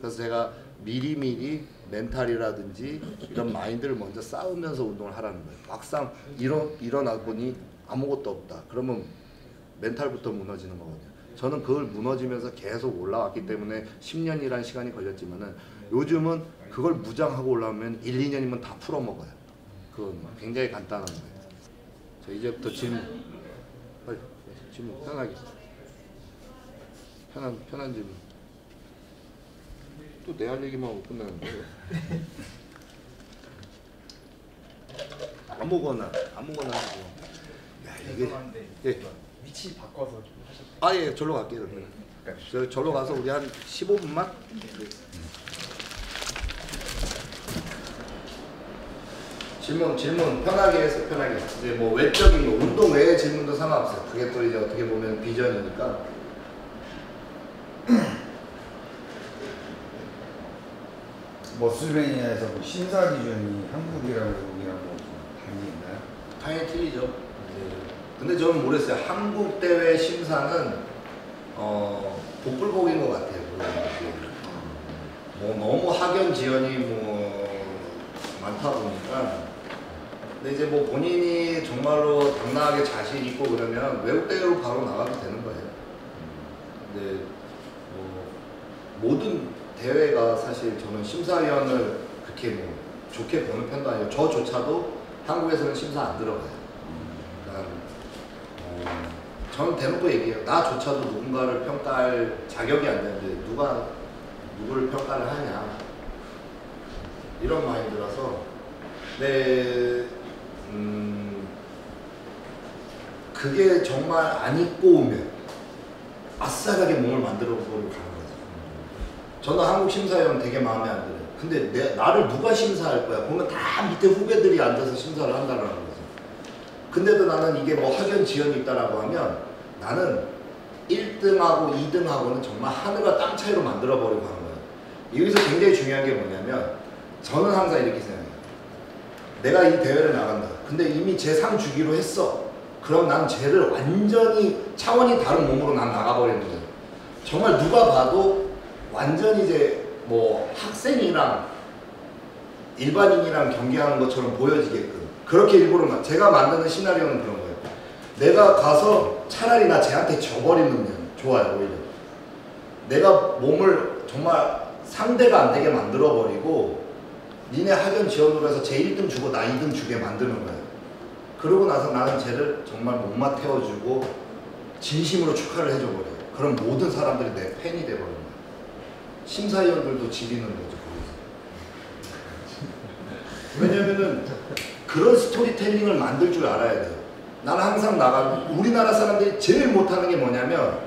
그래서 제가 미리미리 멘탈이라든지 이런 마인드를 먼저 쌓으면서 운동을 하라는 거예요. 막상 일어나 보니 아무것도 없다. 그러면 멘탈부터 무너지는 거거든요. 저는 그걸 무너지면서 계속 올라왔기 때문에 10년이란 시간이 걸렸지만은 요즘은 그걸 무장하고 올라오면 1, 2년이면 다 풀어먹어요. 그건 굉장히 간단한 거예요. 자, 이제부터 질문 편하게. 편한 질문. 또 내 할 얘기만 하고 끝나는데. 아무거나 하고. 야, 이게 예. 위치 바꿔서 좀 하실까요? 아, 예, 절로 갈게요. 네. 절로 가서 우리 한 15분만. 네. 질문 편하게 해서 편하게. 이제 뭐 외적인 거, 운동 외에 질문도 상관없어요. 그게 또 이제 어떻게 보면 비전이니까. 머슬베니아에서 뭐 심사 기준이 한국이랑 외국이랑 뭐 당연히 있나요? 당연히 틀리죠. 네. 근데 저는 모르겠어요. 한국 대회 심사는 복불복인 것 같아요. 뭐 너무 학연 지연이 뭐 많다 보니까. 근데 이제 뭐 본인이 정말로 당당하게 자신 있고 그러면 외국 대회로 바로 나가도 되는 거예요. 근데 뭐 모든 대회가 사실 저는 심사위원을 그렇게 뭐 좋게 보는 편도 아니고, 저조차도 한국에서는 심사 안 들어가요. 그러니까 저는 대놓고 얘기해요. 나조차도 누군가를 평가할 자격이 안 되는데 누가 누구를 평가를 하냐, 이런 마인드라서. 근데 그게 정말 안 입고 오면 아싸하게 몸을 만들어 보고 가는. 저는 한국 심사위원 되게 마음에 안 들어요. 근데 나를 누가 심사할 거야? 보면 다 밑에 후배들이 앉아서 심사를 한다는 거죠. 근데도 나는 이게 뭐 학연 지연이 있다라고 하면 나는 1등하고 2등하고는 정말 하늘과 땅 차이로 만들어버리고 하는 거예요. 여기서 굉장히 중요한 게 뭐냐면, 저는 항상 이렇게 생각해요. 내가 이 대회를 나간다. 근데 이미 제 상 주기로 했어. 그럼 난 쟤를 완전히 차원이 다른 몸으로 난 나가버리는 거예요. 정말 누가 봐도 완전히 이제 뭐 학생이랑 일반인이랑 경기하는 것처럼 보여지게끔 그렇게 일부러 제가 만드는 시나리오는 그런 거예요. 내가 가서 차라리 나 쟤한테 져버리면 좋아요, 오히려. 내가 몸을 정말 상대가 안 되게 만들어버리고 니네 학연 지원으로 해서 쟤 1등 주고 나 2등 주게 만드는 거예요. 그러고 나서 나는 쟤를 정말 목마 태워주고 진심으로 축하를 해줘버려요. 그럼 모든 사람들이 내 팬이 돼버립니다. 심사위원들도 지리는 거죠. 왜냐면은 그런 스토리텔링을 만들 줄 알아야 돼요. 나는 항상 나가고, 우리나라 사람들이 제일 못하는 게 뭐냐면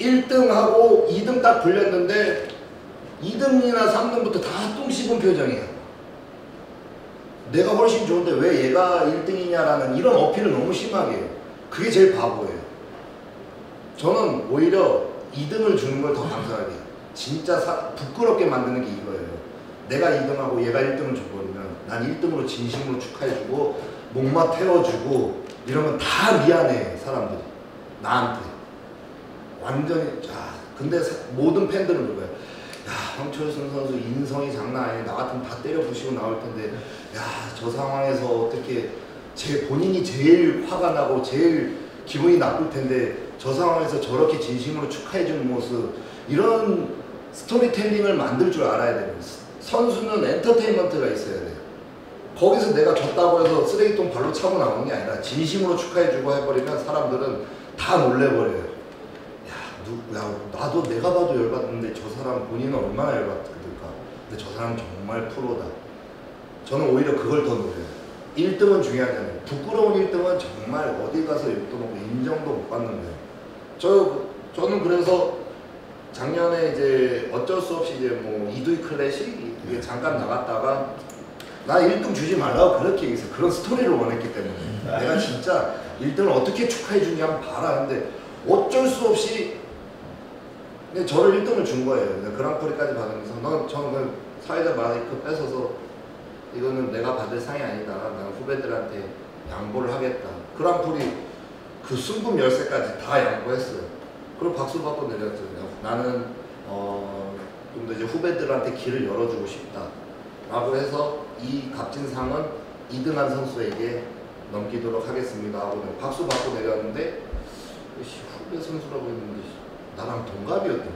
1등하고 2등 딱 불렸는데 2등이나 3등부터 다 똥 씹은 표정이에요. 내가 훨씬 좋은데 왜 얘가 1등이냐라는 이런 어필을 너무 심하게 해요. 그게 제일 바보예요. 저는 오히려 2등을 주는 걸 더 감사하게 해요. 진짜 부끄럽게 만드는 게 이거예요. 내가 2등하고 얘가 1등을 줘버리면 난 1등으로 진심으로 축하해주고 목마 태워주고 이러면 다 미안해 사람들이 나한테 완전히. 근데 모든 팬들은 그거야. 야, 황철순 선수 인성이 장난 아니야. 나 같으면 다 때려 부시고 나올 텐데 야, 저 상황에서 어떻게 본인이 제일 화가 나고 제일 기분이 나쁠 텐데 저 상황에서 저렇게 진심으로 축하해주는 모습, 이런 스토리텔링을 만들 줄 알아야 되는 거지. 선수는 엔터테인먼트가 있어야 돼요. 거기서 내가 졌다고 해서 쓰레기통 발로 차고 나오는 게 아니라 진심으로 축하해주고 해버리면 사람들은 다 놀래버려요. 나도 내가 봐도 열받는데 저 사람 본인은 얼마나 열받을까. 근데 저 사람 정말 프로다. 저는 오히려 그걸 더 노려요. 1등은 중요하지 않아요. 부끄러운 1등은 정말 어디 가서 욕도 먹고 인정도 못 받는 거예요. 저는 그래서 작년에 이제 어쩔 수 없이 이제 뭐 이두희 클래식 이게 잠깐 나갔다가 나 1등 주지 말라고 그렇게 얘기했어. 그런 스토리를 원했기 때문에 내가 진짜 1등을 어떻게 축하해 주는지 한번 봐라. 근데 어쩔 수 없이 저를 1등을 준 거예요. 그랑프리까지 받으면서 저는 사회자 마이크 뺏어서 이거는 내가 받을 상이 아니다. 난 후배들한테 양보를 하겠다. 그랑프리 그 순금 열쇠까지 다 양보했어요. 그리고 박수 받고 내렸어요. 나는 좀 더 이제 후배들한테 길을 열어주고 싶다라고 해서 이 값진 상은 이등한 선수에게 넘기도록 하겠습니다 하고 박수 받고 내렸는데 후배 선수라고 했는데 나랑 동갑이었던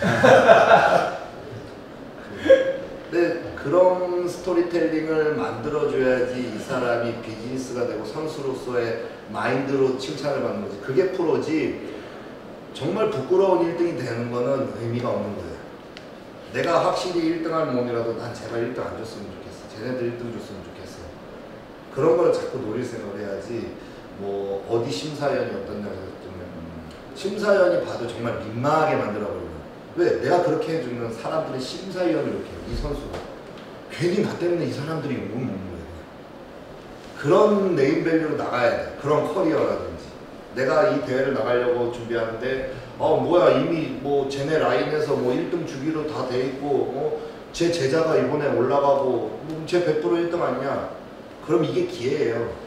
거야. 근데 그런 스토리텔링을 만들어줘야지 이 사람이 비즈니스가 되고 선수로서의 마인드로 칭찬을 받는 거지. 그게 프로지. 정말 부끄러운 1등이 되는 거는 의미가 없는 거예요. 내가 확실히 1등할 몸이라도 난 제발 1등 안 줬으면 좋겠어. 쟤네들 1등 줬으면 좋겠어. 그런 걸 자꾸 노릴 생각을 해야지. 뭐 어디 심사위원이 어떤 날 심사위원이 봐도 정말 민망하게 만들어버리고. 왜? 내가 그렇게 해주면 사람들이 심사위원을 이렇게 해요. 이 선수가 괜히 나 때문에 이 사람들이 욕을 먹는 거예요. 그런 네임밸류로 나가야 돼. 그런 커리어라든지. 내가 이 대회를 나가려고 준비하는데 뭐야 이미 뭐 쟤네 라인에서 뭐 1등 주기로 다 돼 있고 제 제자가 이번에 올라가고 쟤 100% 1등 아니냐. 그럼 이게 기회예요.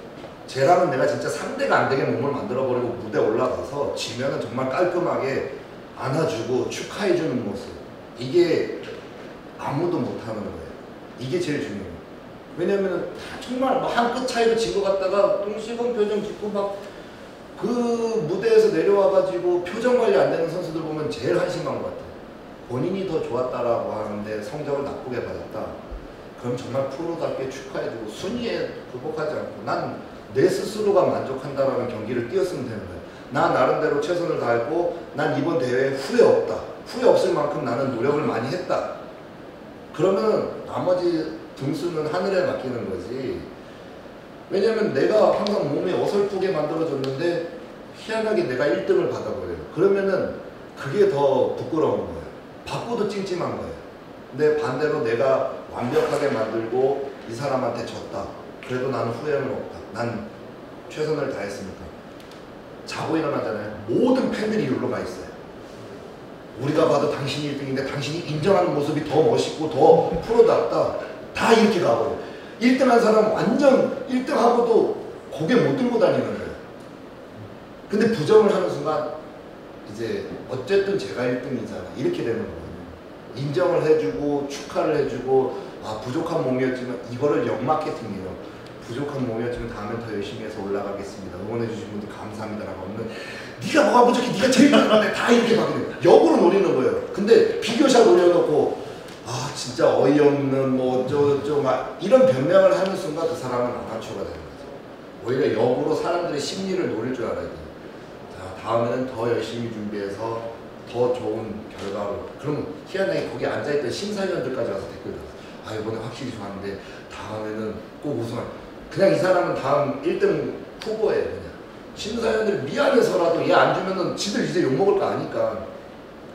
쟤랑은 내가 진짜 상대가 안 되게 몸을 만들어버리고 무대 올라가서 지면은 정말 깔끔하게 안아주고 축하해주는 모습, 이게 아무도 못하는 거예요. 이게 제일 중요해요. 왜냐면은 정말 뭐 한 끗 차이로 진 것 같다가 똥씹은 표정 짓고 막 그 무대에서 내려와가지고 표정 관리 안 되는 선수들 보면 제일 한심한 것 같아요. 본인이 더 좋았다라고 하는데 성적을 나쁘게 받았다. 그럼 정말 프로답게 축하해주고 순위에 굴복하지 않고 난 내 스스로가 만족한다라는 경기를 뛰었으면 되는 거예요. 나 나름대로 최선을 다했고 난 이번 대회에 후회 없다. 후회 없을 만큼 나는 노력을 많이 했다. 그러면 나머지 등수는 하늘에 맡기는 거지. 왜냐면 내가 항상 몸이 어설프게 만들어졌는데 희한하게 내가 1등을 받아버려요. 그러면은 그게 더 부끄러운 거예요. 받고도 찜찜한 거예요. 근데 반대로 내가 완벽하게 만들고 이 사람한테 졌다. 그래도 나는 후회는 없다. 난 최선을 다했으니까. 자고 일어나잖아요. 모든 팬들이 여기로 가 있어요. 우리가 봐도 당신이 1등인데 당신이 인정하는 모습이 더 멋있고 더 프로답다. 다 이렇게 가버려요. 1등한 사람 완전 1등하고도 고개 못 들고 다니는 거예요. 근데 부정을 하는 순간 이제 어쨌든 제가 1등이잖아 이렇게 되는 거예요. 인정을 해주고 축하를 해주고 부족한 몸이었지만 이거를 역마케팅이에요. 부족한 몸이었지만 다음엔 더 열심히 해서 올라가겠습니다. 응원해주신 분들 감사합니다 라고 없는, 네가 뭐가 부족해, 네가 제일 부족한데 다 이렇게 막 역으로 노리는 거예요. 근데 비교샷 올려놓고 진짜 어이없는 뭐 어쩌고저쩌고 막 이런 변명을 하는 순간 그 사람은 아마추어가 되는 거죠. 오히려 역으로 사람들의 심리를 노릴 줄 알아야 돼요. 자, 다음에는 더 열심히 준비해서 더 좋은 결과로. 그러면 희한하게 거기 앉아있던 심사위원들까지 와서 댓글 달았어. 아, 이번에 확실히 좋았는데 다음에는 꼭 우승할. 그냥 이 사람은 다음 1등 후보예요. 그냥 심사위원들이 미안해서라도 얘 안 주면은 지들 이제 욕먹을 거 아니까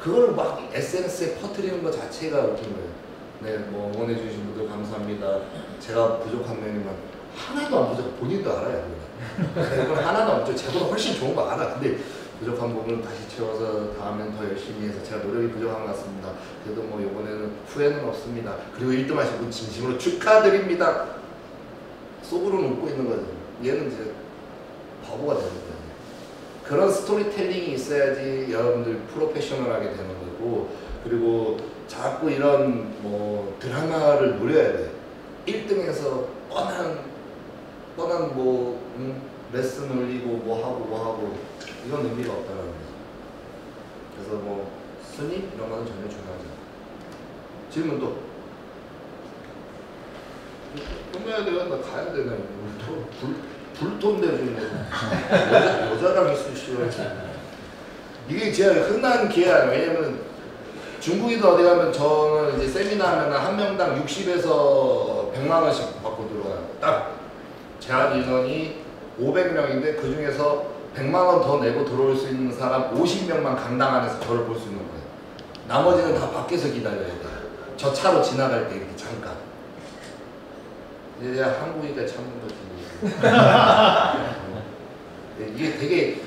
그거를 막 SNS에 퍼뜨리는 것 자체가 웃긴 거예요. 네, 뭐 응원해 주신 분들 감사합니다. 제가 부족한 면이면 하나도 안 부족해. 본인도 알아요. 그건 하나도 없죠. 제보다 훨씬 좋은 거 알아. 근데 부족한 부분을 다시 채워서 다음엔 더 열심히 해서, 제가 노력이 부족한 것 같습니다. 그래도 뭐 이번에는 후회는 없습니다. 그리고 1등 하신 분 진심으로 축하드립니다. 속으로는 웃고 있는 거죠. 얘는 이제 바보가 되는 거예요. 그런 스토리텔링이 있어야지 여러분들 프로페셔널하게 되는 거고, 그리고 자꾸 이런 뭐 드라마를 노려야 돼. 1등에서 뻔한 뭐 레슨 올리고 뭐 하고 이건 의미가 없다라는 거죠. 그래서 뭐 순위 이런 거는 전혀 중요하지 않아요. 질문도 끝내야 돼요? 나 가야 되나? 불톤데 지금 여자랑 있을 시간이지. 이게 제일 흔한 기회야. 왜냐면 중국인도 어디 가면, 저는 이제 세미나 하면 한 명당 60에서 100만 원씩 받고 들어가요. 딱 제한 인원이 500명인데 그 중에서 100만 원 더 내고 들어올 수 있는 사람 50명만 강당 안에서 저를 볼 수 있는 거예요. 나머지는 다 밖에서 기다려야 돼요. 저 차로 지나갈 때 이렇게 잠깐. 이제 한국이가 참는 거지. 이게 되게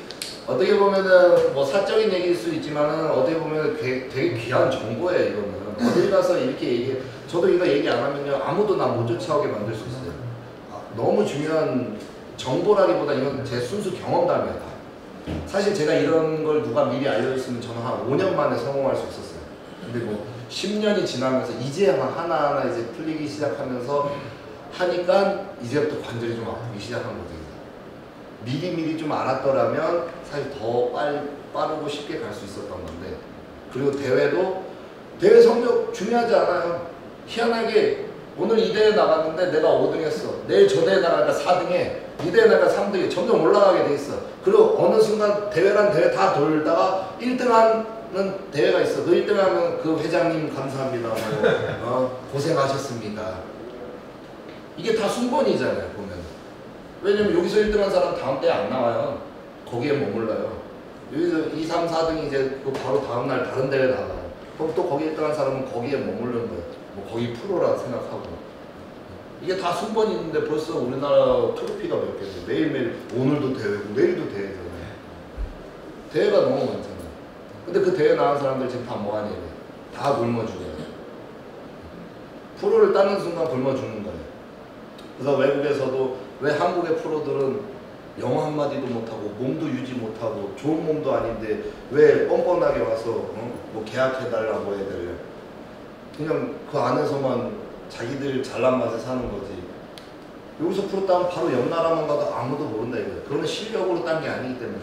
어떻게 보면은 뭐 사적인 얘기일 수 있지만은 어떻게 보면은 되게 귀한 정보예요. 이거는 어딜 가서 이렇게 얘기해. 저도 이거 얘기 안 하면요 아무도 나 못 쫓아오게 만들 수 있어요. 너무 중요한 정보라기보다 이건 제 순수 경험담이에요. 사실 제가 이런 걸 누가 미리 알려줬으면 저는 한 5년 만에 성공할 수 있었어요. 근데 뭐 10년이 지나면서 이제야 막 하나하나 이제 풀리기 시작하면서 하니까 이제부터 관절이 좀 아프기 시작한 거죠. 미리미리 좀 알았더라면 사실 더 빠르고 쉽게 갈 수 있었던 건데. 그리고 대회 성적 중요하지 않아요. 희한하게 오늘 2대에 나갔는데 내가 5등 했어. 내일 저 대회 나가니까 4등 해. 2대에 나가 3등이 점점 올라가게 돼 있어. 그리고 어느 순간 대회란 대회 다 돌다가 1등 하는 대회가 있어. 너 1등 하면 그 회장님 감사합니다. 고생하셨습니다. 이게 다 순번이잖아요, 보면. 왜냐면 여기서 1등한 사람 다음 대회 안 나와요. 거기에 머물러요. 여기서 2, 3, 4등이 이제 바로 다음 날 다른 대회 나가요. 그럼 또 거기에 1등한 사람은 거기에 머물르는 거예요. 뭐 거기 프로라 생각하고. 이게 다 순번이 있는데 벌써 우리나라 트로피가 몇 개죠. 매일매일 오늘도 대회고 내일도 대회잖아요. 대회가 너무 많잖아요. 근데 그 대회 나온 사람들 지금 다 뭐하냐, 다 굶어주잖아요. 프로를 따는 순간 굶어 죽는 거예요. 그래서 외국에서도 왜 한국의 프로들은 영어 한마디도 못하고 몸도 유지 못하고 좋은 몸도 아닌데 왜 뻔뻔하게 와서 뭐 계약해달라고 해야 돼요. 그냥 그 안에서만 자기들 잘난 맛에 사는 거지. 여기서 프로 따면 바로 옆 나라만 가도 아무도 모른다 이거예요. 그거는 실력으로 딴 게 아니기 때문에.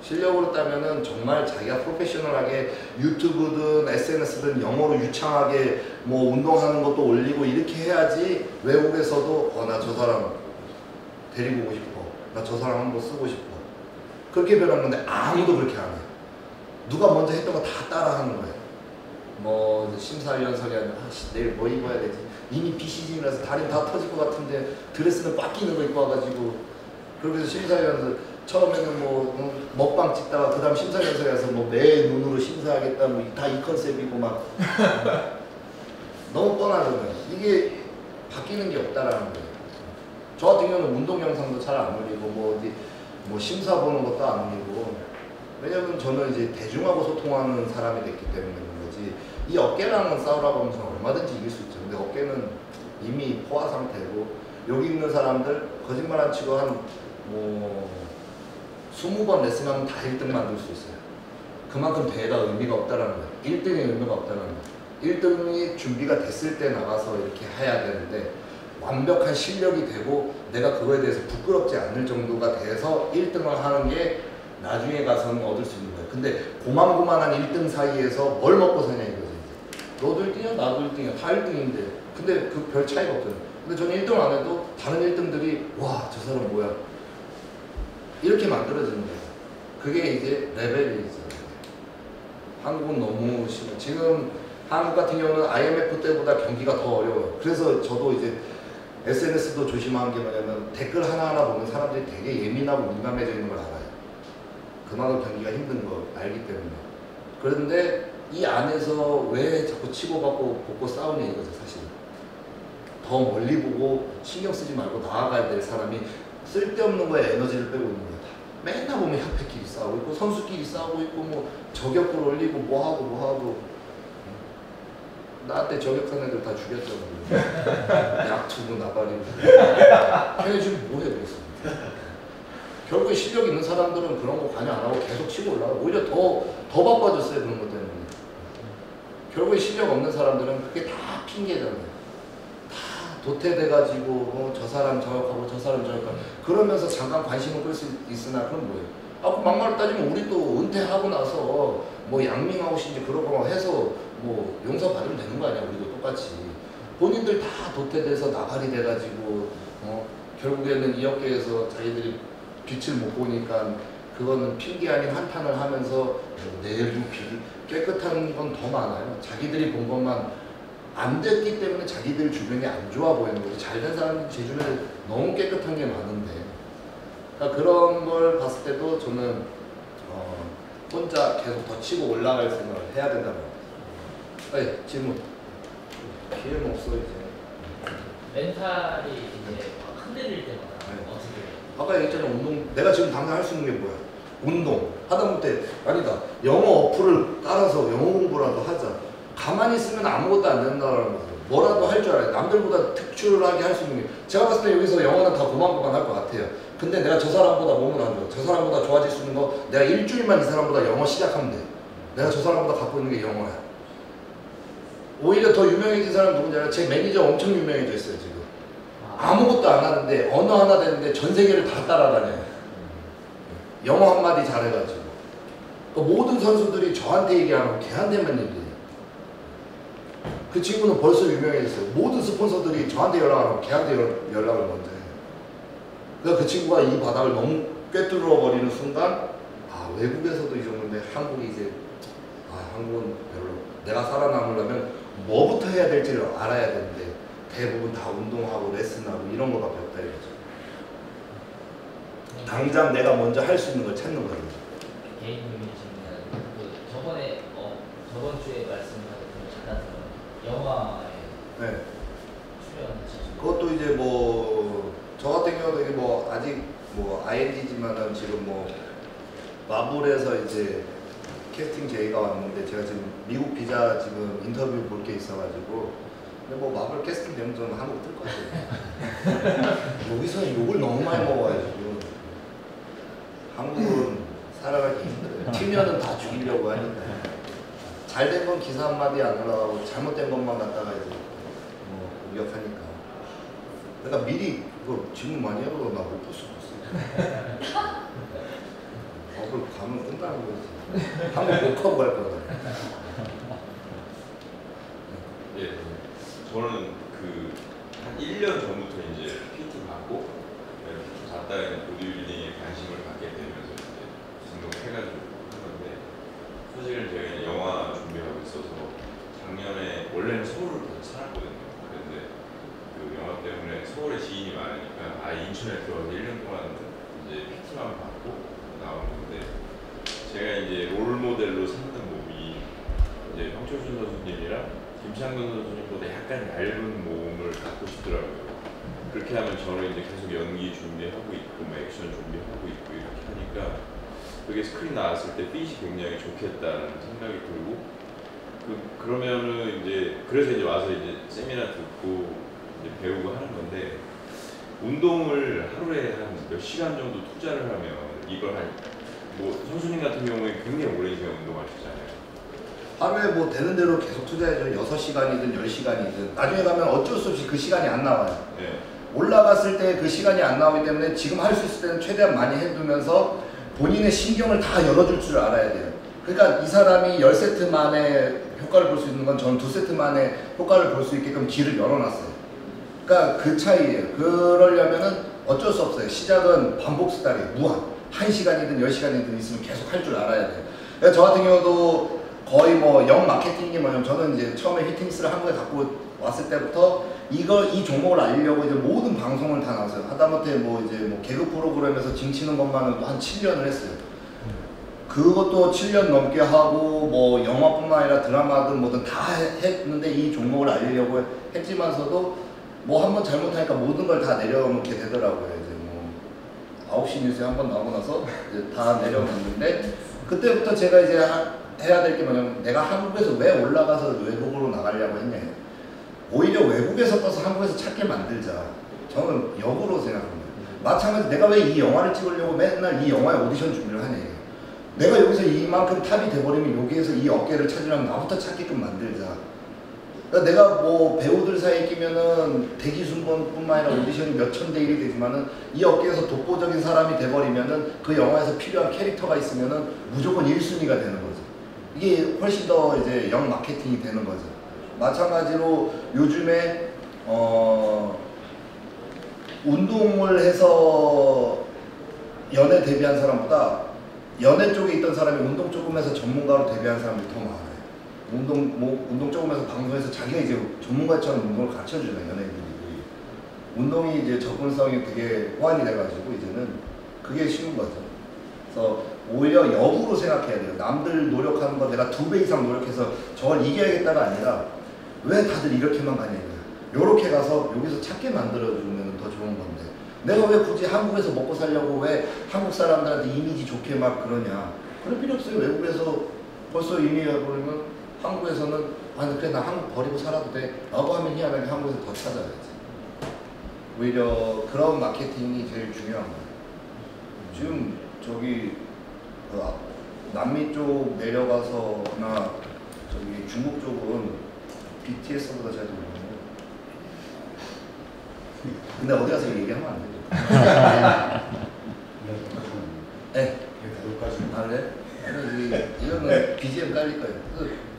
실력으로 따면은 정말 자기가 프로페셔널하게 유튜브든 SNS든 영어로 유창하게 뭐 운동하는 것도 올리고 이렇게 해야지 외국에서도 나 저 사람 데리고 오고 싶어. 나 저 사람 한번 쓰고 싶어. 그렇게 변하는데 아무도 그렇게 안 해. 누가 먼저 했던 거 다 따라하는 거예요. 뭐 심사위원석이 아니라 내일 뭐 입어야 되지? 이미 비시즌이라서 다리 다 터질 것 같은데 드레스는 바뀌는 거 입고 와가지고. 그러면서 심사위원석 처음에는 뭐 먹방 찍다가 그 다음 심사위원석에 가서 뭐 내 눈으로 심사하겠다 뭐 다 이 컨셉이고 막 너무 뻔하잖아요. 이게 바뀌는 게 없다라는 거예요. 저 같은 경우는 운동 영상도 잘 안 올리고 뭐 어디 뭐 심사 보는 것도 안 올리고. 왜냐면 저는 이제 대중하고 소통하는 사람이 됐기 때문에. 이 어깨랑은 싸우라고 하면 저는 얼마든지 이길 수 있죠. 근데 어깨는 이미 포화 상태고, 여기 있는 사람들 거짓말 안 치고 한뭐 20번 레슨하면 다 1등 만들 수 있어요. 그만큼 대회가 의미가 없다라는 거예요. 1등의 의미가 없다라는 거예요. 1등이 준비가 됐을 때 나가서 이렇게 해야 되는데 완벽한 실력이 되고 내가 그거에 대해서 부끄럽지 않을 정도가 돼서 1등을 하는 게 나중에 가서는 얻을 수 있는 거예요. 근데 고만고만한 1등 사이에서 뭘 먹고 사냐 이거죠. 너도 1등이야 나도 1등이야 다 1등인데 근데 그 별 차이가 없잖아요. 근데 저는 1등 안 해도 다른 1등들이 와 저 사람 뭐야 이렇게 만들어지는 거예요. 그게 이제 레벨이 있어요. 한국은 너무 심해. 지금 한국 같은 경우는 IMF 때보다 경기가 더 어려워요. 그래서 저도 이제 SNS도 조심한 게 뭐냐면 댓글 하나하나 보면 사람들이 되게 예민하고 민감해져 있는 걸 알아요. 그만큼 경기가 힘든 걸 알기 때문에. 그런데 이 안에서 왜 자꾸 치고받고 벗고 싸우냐 이거죠, 사실. 더 멀리 보고 신경 쓰지 말고 나아가야 될 사람이 쓸데없는 거에 에너지를 빼고 있는 거야. 맨날 보면 협회끼리 싸우고 있고 선수끼리 싸우고 있고 뭐 저격을 올리고 뭐하고 나한테 저격한 애들 다 죽였잖아. 약투고 나발이고 걔네 지금 뭐해 그랬어. 결국에 실력 있는 사람들은 그런 거 관여 안 하고 계속 치고 올라가. 오히려 더 바빠졌어요, 그런 것 때문에. 결국에 실력 없는 사람들은 그게 다 핑계잖아요. 도태돼가지고 저 사람 저격하고 저 사람 저격하고 그러면서 잠깐 관심을 끌 수 있으나 그건 뭐예요? 아, 막말로 따지면 우리 또 은퇴하고 나서 뭐 양민아웃인지 그러고 해서 뭐 용서받으면 되는 거 아니야, 우리도 똑같이. 본인들 다 도태돼서 나발이 돼가지고 결국에는 이 업계에서 자기들이 빛을 못 보니까 그거는 핑계 아닌 한탄을 하면서 내일 깨끗한 건 더 많아요. 자기들이 본 것만 안 됐기 때문에 자기들 주변이 안 좋아 보이는 거죠. 잘된 사람 제 주변에 너무 깨끗한 게 많은데. 그러니까 그런 걸 봤을 때도 저는 혼자 계속 더 치고 올라갈 생각을 해야 된다고. 네, 질문. 기회는 없어 이제. 멘탈이 이제 흔들릴 때마다 어떻게 해요? 아까 얘기했잖아, 운동. 내가 지금 당장 할 수 있는 게 뭐야? 운동. 하다못해 아니다. 영어 어플을 따라서 영어 공부라도 하자. 가만히 있으면 아무것도 안 된다라는 거죠. 뭐라도 할 줄 알아요. 남들보다 특출나게 할 수 있는 게. 제가 봤을 때 여기서 영어는 다 고만고만 할 것 같아요. 근데 내가 저 사람보다 몸을 안 좋아. 저 사람보다 좋아질 수 있는 거 내가 일주일만 이 사람보다 영어 시작하면 돼. 내가 저 사람보다 갖고 있는 게 영어야. 오히려 더 유명해진 사람 누군지 알아요? 제 매니저 엄청 유명해져 있어요, 지금. 아무것도 안 하는데 언어 하나 되는데 전 세계를 다 따라다녀요. 영어 한마디 잘해가지고. 그러니까 모든 선수들이 저한테 얘기 안 하고 걔한테만 얘기해요. 그 친구는 벌써 유명해졌어요. 모든 스폰서들이 저한테 연락을 하고 걔한테 연락을 먼저 해요. 그러니까 그 친구가 이 바닥을 너무 꿰뚫어 버리는 순간, 아, 외국에서도 이 정도인데 한국이 이제, 아, 한국은 별로. 내가 살아남으려면 뭐부터 해야 될지를 알아야 되는데 대부분 다 운동하고 레슨하고 이런 거밖에 없다 이거죠. 당장 내가 먼저 할 수 있는 걸 찾는 거예요. 개인 고민이십니다. 저번 주에 말씀하셨던 잠깐. 영화에 네. 출연하셨죠. 그것도 이제 뭐 저 같은 경우도 이게 뭐 아직 뭐 IND지만은 지금 뭐 마블에서 이제 캐스팅 제의가 왔는데 제가 지금 미국 비자 지금 인터뷰 볼 게 있어가지고 근데 뭐 마블 캐스팅 되면 저는 한국 뜰 것 같아요. 여기서는 욕을 너무 많이 먹어가지고 한국은 살아가기 힘들어요. 튀면은 다 죽이려고 하니까. 잘된 건 기사 한마디 안 올라가고 잘못된 것만 갖다가 이제 뭐 공격하니까. 그러니까 미리 그거 질문 많이 해보고 나 못 볼 수가 없어. 그걸 가면 끝나는 거지. 한번 못 하고 갈 거다. 예, 저는 그 한 1년 전부터 이제 PT 받고 PT 받다가 이제 보디빌딩에 관심을 갖게 되면서 이제 등록해가지고 한 건데 사실은 제가 영화 있어서 작년에 원래는 서울을 계속 살았거든요. 그런데 그 영화 때문에 서울에 지인이 많으니까 아예 인천에 들어와서 1년 동안 이제 PT만 받고 나온 건데 제가 이제 롤모델로 삼는 몸이 이제 황철순 선수님이랑 김창근 선수님보다 약간 얇은 몸을 갖고 싶더라고요. 그렇게 하면 저는 이제 계속 연기 준비하고 있고 뭐 액션 준비하고 있고 이렇게 하니까 그게 스크린 나왔을 때 핏이 굉장히 좋겠다는 생각이 들고 그러면은 이제 그래서 이제 와서 이제 세미나 듣고 이제 배우고 하는 건데 운동을 하루에 한 몇 시간 정도 투자를 하면 이걸 뭐 선수님 같은 경우에 굉장히 오랜 시간 운동하시잖아요. 하루에 뭐 되는 대로 계속 투자해줘요. 6시간이든 10시간이든 나중에 가면 어쩔 수 없이 그 시간이 안 나와요. 네. 올라갔을 때 그 시간이 안 나오기 때문에 지금 할 수 있을 때는 최대한 많이 해두면서 본인의 신경을 다 열어줄 줄 알아야 돼요. 그러니까 이 사람이 10세트 만에 효과를 볼 수 있는 건 저는 2세트 만에 효과를 볼 수 있게끔 길을 열어놨어요. 그러니까 그 차이예요. 그러려면은 어쩔 수 없어요. 시작은 반복 스타일이 무한. 1시간이든 10시간이든 있으면 계속 할 줄 알아야 돼요. 그러니까 저 같은 경우도 거의 뭐 영 마케팅이 뭐냐면, 저는 이제 처음에 히팅스를 한국에 갖고 왔을 때부터 이 종목을 알려고 이제 모든 방송을 다 나왔어요. 하다못해 뭐 이제 뭐 개그 프로그램에서 징치는 것만으로도 한 7년을 했어요. 그것도 7년 넘게 하고 뭐 영화뿐만 아니라 드라마든 뭐든 다 했는데, 이 종목을 알려고 했지만서도 뭐 한번 잘못하니까 모든 걸 다 내려놓게 되더라고요. 이제 뭐 9시 뉴스에 한번 나오고 나서 이제 다 내려놓는데, 그때부터 제가 이제 해야 될 게 뭐냐면, 내가 한국에서 왜 올라가서 외국으로 나가려고 했냐. 오히려 외국에서 떠서 한국에서 찾게 만들자. 저는 역으로 생각합니다. 마찬가지로 내가 왜 이 영화를 찍으려고 맨날 이 영화에 오디션 준비를 하냐. 내가 여기서 이만큼 탑이 돼버리면 여기에서 이 어깨를 찾으려면 나부터 찾게끔 만들자. 그러니까 내가 뭐 배우들 사이에 끼면은 대기순번뿐만 아니라 오디션이 몇천 대 1이 되지만은, 이 어깨에서 독보적인 사람이 돼버리면은 그 영화에서 필요한 캐릭터가 있으면은 무조건 1순위가 되는 거죠. 이게 훨씬 더 이제 영 마케팅이 되는 거죠. 마찬가지로 요즘에 운동을 해서 연애 데뷔한 사람보다 연애 쪽에 있던 사람이 운동 조금 해서 전문가로 데뷔한 사람들이 더 많아요. 운동 조금 해서 방송에서 자기가 이제 전문가처럼 운동을 가르쳐주는 연예인들이, 운동이 이제 접근성이 되게 호환이 돼가지고 이제는 그게 쉬운 거죠. 그래서 오히려 역으로 생각해야 돼요. 남들 노력하는 거 내가 2배 이상 노력해서 저걸 이겨야겠다가 아니라, 왜 다들 이렇게만 가냐, 요렇게 가서 여기서 찾게 만들어주면 더 좋은 건데, 내가 왜 굳이 한국에서 먹고 살려고 왜 한국 사람들한테 이미지 좋게 막 그러냐. 그럴 필요 없어요. 외국에서 벌써 이미지해버리면 한국에서는 아니 그래 나 한국 버리고 살아도 돼 라고 하면 희한하게 한국에서 더 찾아야지. 오히려 그런 마케팅이 제일 중요한 거예요. 지금 저기 남미 쪽 내려가서나 저기 중국 쪽은 BTS보다 잘 모르겠는데, 근데 어디 가서 얘기하면 안 되죠. 네. 아, 네? 이거는 BGM 깔릴 거예요.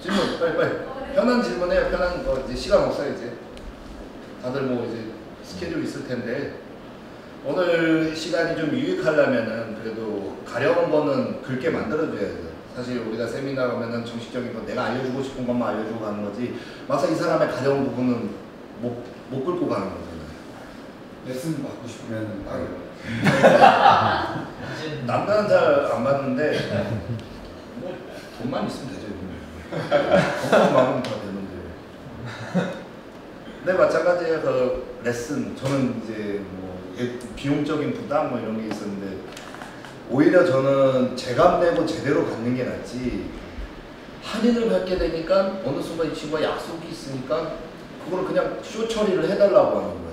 질문 빨리. 편한 질문해요. 편한 거. 이제 시간 없어요. 이제 다들 뭐 이제 스케줄 있을 텐데, 오늘 시간이 좀 유익하려면은 그래도 가려운 거는 굵게 만들어줘야 돼요. 사실 우리가 세미나 가면은 정식적인 거 내가 알려주고 싶은 것만 알려주고 가는 거지, 막상 이 사람의 가려운 부분은 못 긁고 가는 거죠. 레슨 받고 싶으면 따로. 남자는 잘 안 받는데 뭐 돈만 있으면 되죠. 돈만 많으면 다 되는데. 근데 마찬가지예요. 그 레슨, 저는 이제 뭐 비용적인 부담 뭐 이런 게 있었는데, 오히려 저는 제값 내고 제대로 받는 게 낫지, 할인을 받게 되니까 어느 순간 이 친구가 약속이 있으니까 그걸 그냥 쇼 처리를 해달라고 하는 거예요.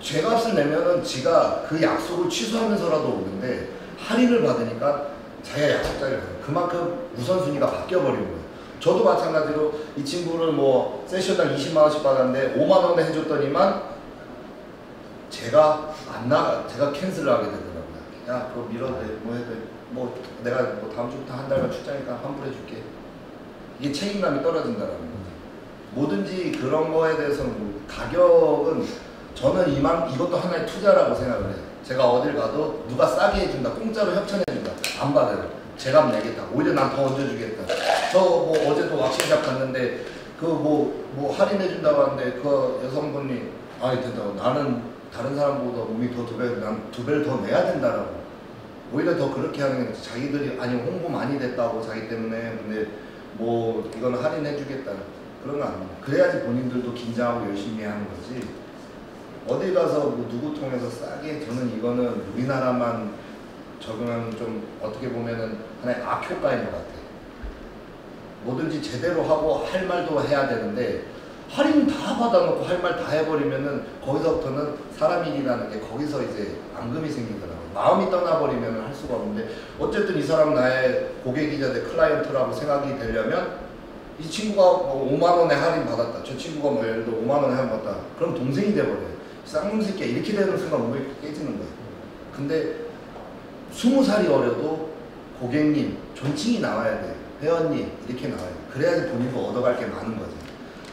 죄값을 내면은 지가 그 약속을 취소하면서라도 오는데, 할인을 받으니까 자기가 약속자리를 가요. 그만큼 우선순위가 바뀌어버리는 거예요. 저도 마찬가지로 이 친구를 뭐 세션당 20만원씩 받았는데 5만원에 해줬더니만 제가 안 나가, 제가 캔슬을 하게 되더라고요. 야, 그거 밀어도 돼. 뭐 해도 돼. 뭐 내가 뭐 다음 주부터 한 달간 출장이니까 환불해줄게. 이게 책임감이 떨어진다라는 거죠. 뭐든지 그런 거에 대해서는 뭐 가격은, 저는 이것도 하나의 투자라고 생각을 해요. 제가 어딜 가도 누가 싸게 해준다, 공짜로 협찬해준다, 안 받아요. 제값 내겠다. 오히려 난 더 얹어주겠다. 저 뭐 어제도 왁싱샵 갔는데 그 뭐 할인해준다고 하는데 그 여성분이 아니 된다고, 나는 다른 사람보다 몸이 더 2배, 난 2배를 더 내야 된다라고. 오히려 더 그렇게 하는 게, 자기들이 아니 홍보 많이 됐다고 자기 때문에, 근데 뭐 이건 할인해주겠다 그런 거 아니에요. 그래야지 본인들도 긴장하고 열심히 하는 거지. 어디 가서 뭐 누구 통해서 싸게, 저는 이거는 우리나라만 적용하면 좀 어떻게 보면은 하나의 악효과인 것 같아요. 뭐든지 제대로 하고 할 말도 해야 되는데, 할인 다 받아놓고 할 말 다 해버리면은 거기서부터는 사람 일이라는 게 거기서 이제 앙금이 생기더라고요. 마음이 떠나버리면은 할 수가 없는데, 어쨌든 이 사람 나의 고객이자 내 클라이언트라고 생각이 되려면, 이 친구가 뭐 5만원에 할인 받았다, 저 친구가 뭐 예를 들어 5만원에 할인 받았다, 그럼 동생이 돼버려요. 쌍놈새끼야, 이렇게 되는 순간 몸이 깨지는 거예요. 근데 20살이 어려도 고객님, 존칭이 나와야 돼요. 회원님, 이렇게 나와요. 그래야지 본인도 얻어갈 게 많은 거죠.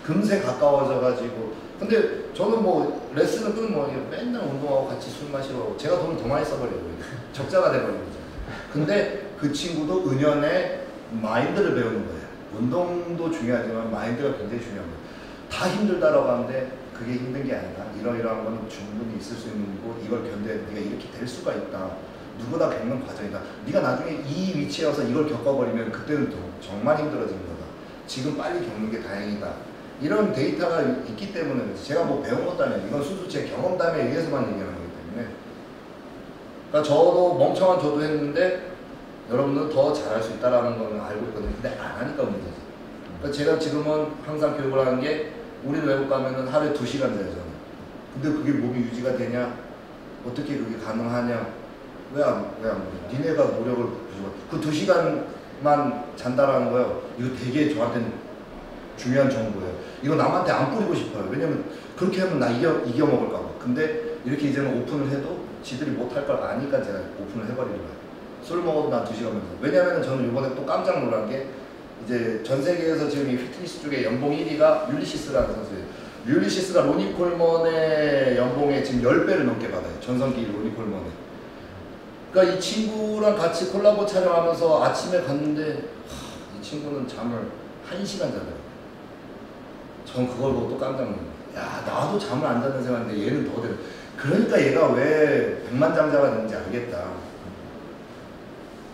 금세 가까워져가지고 근데 저는 뭐 레슨을 끊은 거 아니에요. 맨날 운동하고 같이 술 마시고 제가 돈을 더 많이 써버리고 적자가 돼버리는 거죠. 근데 그 친구도 은연의 마인드를 배우는 거예요. 운동도 중요하지만 마인드가 굉장히 중요한 거예요. 다 힘들다라고 하는데 그게 힘든 게 아니다. 이러이러한 건 충분히 있을 수 있는 거고 이걸 견뎌야 네가 이렇게 될 수가 있다. 누구나 겪는 과정이다. 네가 나중에 이 위치에 와서 이걸 겪어버리면 그때는 또 정말 힘들어지는 거다. 지금 빨리 겪는 게 다행이다. 이런 데이터가 있기 때문에 제가 뭐 배운 것도 아니에요. 이건 순수 제 경험담에 의해서만 얘기하는 거기 때문에. 그러니까 저도 멍청한 저도 했는데 여러분은 더 잘할 수 있다는 걸 알고 있거든요. 근데 안 하니까 문제지. 그러니까 제가 지금은 항상 교육을 하는 게 우리 외국 가면은 하루에 2시간 돼요, 저는. 근데 그게 몸이 유지가 되냐? 어떻게 그게 가능하냐? 왜 안 그래? 니네가 노력을 그 2시간만 잔다라는 거예요. 이거 되게 저한테는 중요한 정보예요. 이거 남한테 안 뿌리고 싶어요. 왜냐면 그렇게 하면 나 이겨 먹을까 봐. 근데 이렇게 이제는 오픈을 해도 지들이 못할 걸 아니까 제가 오픈을 해버리는 거예요. 술 먹어도 난 2시간만 돼요. 왜냐면 저는 이번에 또 깜짝 놀란 게 이제 전 세계에서 지금 이 피트니스 쪽에 연봉 1위가 율리시스라는 선수예요. 율리시스가 로니 콜먼의 연봉에 지금 10배를 넘게 받아요. 전성기 로니 콜먼에. 그러니까 이 친구랑 같이 콜라보 촬영하면서 아침에 갔는데 이 친구는 잠을 1시간 자네요. 전 그걸 보고 또 깜짝 놀랐어요. 야, 나도 잠을 안 자는 생각인데 얘는 더 되네. 그러니까 얘가 왜 백만장자가 되는지 알겠다.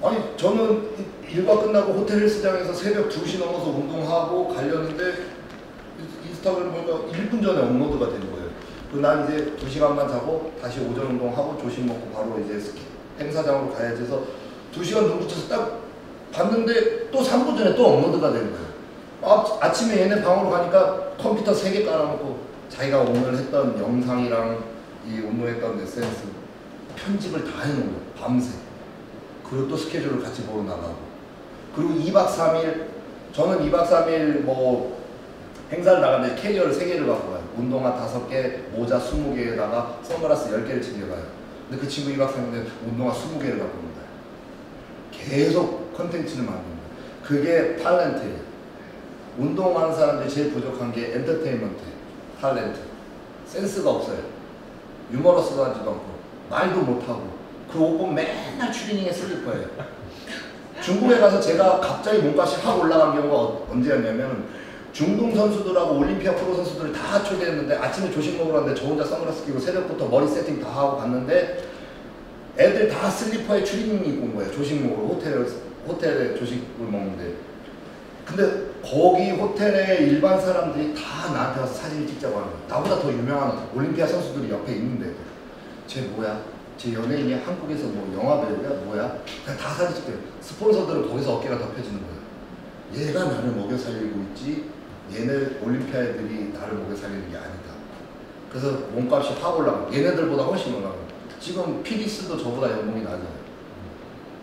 아니 저는 일과 끝나고 호텔 헬스장에서 새벽 2시 넘어서 운동하고 가려는데 인스타그램 보니까 1분 전에 업로드가 된 거예요. 그럼 난 이제 2시간만 자고 다시 오전 운동하고 조식 먹고 바로 이제 행사장으로 가야지 해서 2시간 눈 붙여서 딱 봤는데 또 3분 전에 또 업로드가 되는 거예요. 아침에 얘네 방으로 가니까 컴퓨터 3개 깔아놓고 자기가 오늘 했던 영상이랑 이 업로드했던 에센스 편집을 다 해놓은 거예요. 밤새. 그리고 또 스케줄을 같이 보러 나가고. 그리고 2박 3일 저는 2박 3일 뭐 행사를 나갔는데 캐리어를 3개를 갖고 가요. 운동화 5개, 모자 20개에다가 선글라스 10개를 챙겨가요. 근데 그 친구 2박 3일에 운동화 20개를 갖고 온 거야. 계속 컨텐츠를 만드는 거야. 그게 탤런트예요. 운동하는 사람들이 제일 부족한 게 엔터테인먼트, 탤런트. 센스가 없어요. 유머러스도 하지도 않고 말도 못하고 그 옷 보면 맨날 추리닝에 쓸릴 거예요. 중국에 가서 제가 갑자기 몸값이 확 올라간 경우가 언제였냐면 중동 선수들하고 올림피아 프로 선수들을 다 초대했는데 아침에 조식 먹으러 갔는데 저 혼자 선글라스 끼고 새벽부터 머리 세팅 다 하고 갔는데 애들 다 슬리퍼에 추리닝 입고 온 거예요. 조식 먹으러 호텔에 조식을 먹는데 근데 거기 호텔에 일반 사람들이 다 나한테 와서 사진을 찍자고 하는 거예요. 나보다 더 유명한 올림피아 선수들이 옆에 있는데 쟤 뭐야? 쟤 연예인이 한국에서 뭐 영화배우야? 뭐야? 그냥 다 사진 찍대요. 스폰서들은 거기서 어깨가 덮여지는 거예요. 얘가 나를 먹여 살리고 있지 얘네 올림피아 애들이 나를 먹여 살리는 게 아니다. 그래서 몸값이 확 올라가고 얘네들보다 훨씬 올라가고 지금 피리스도 저보다 연봉이 낮아요.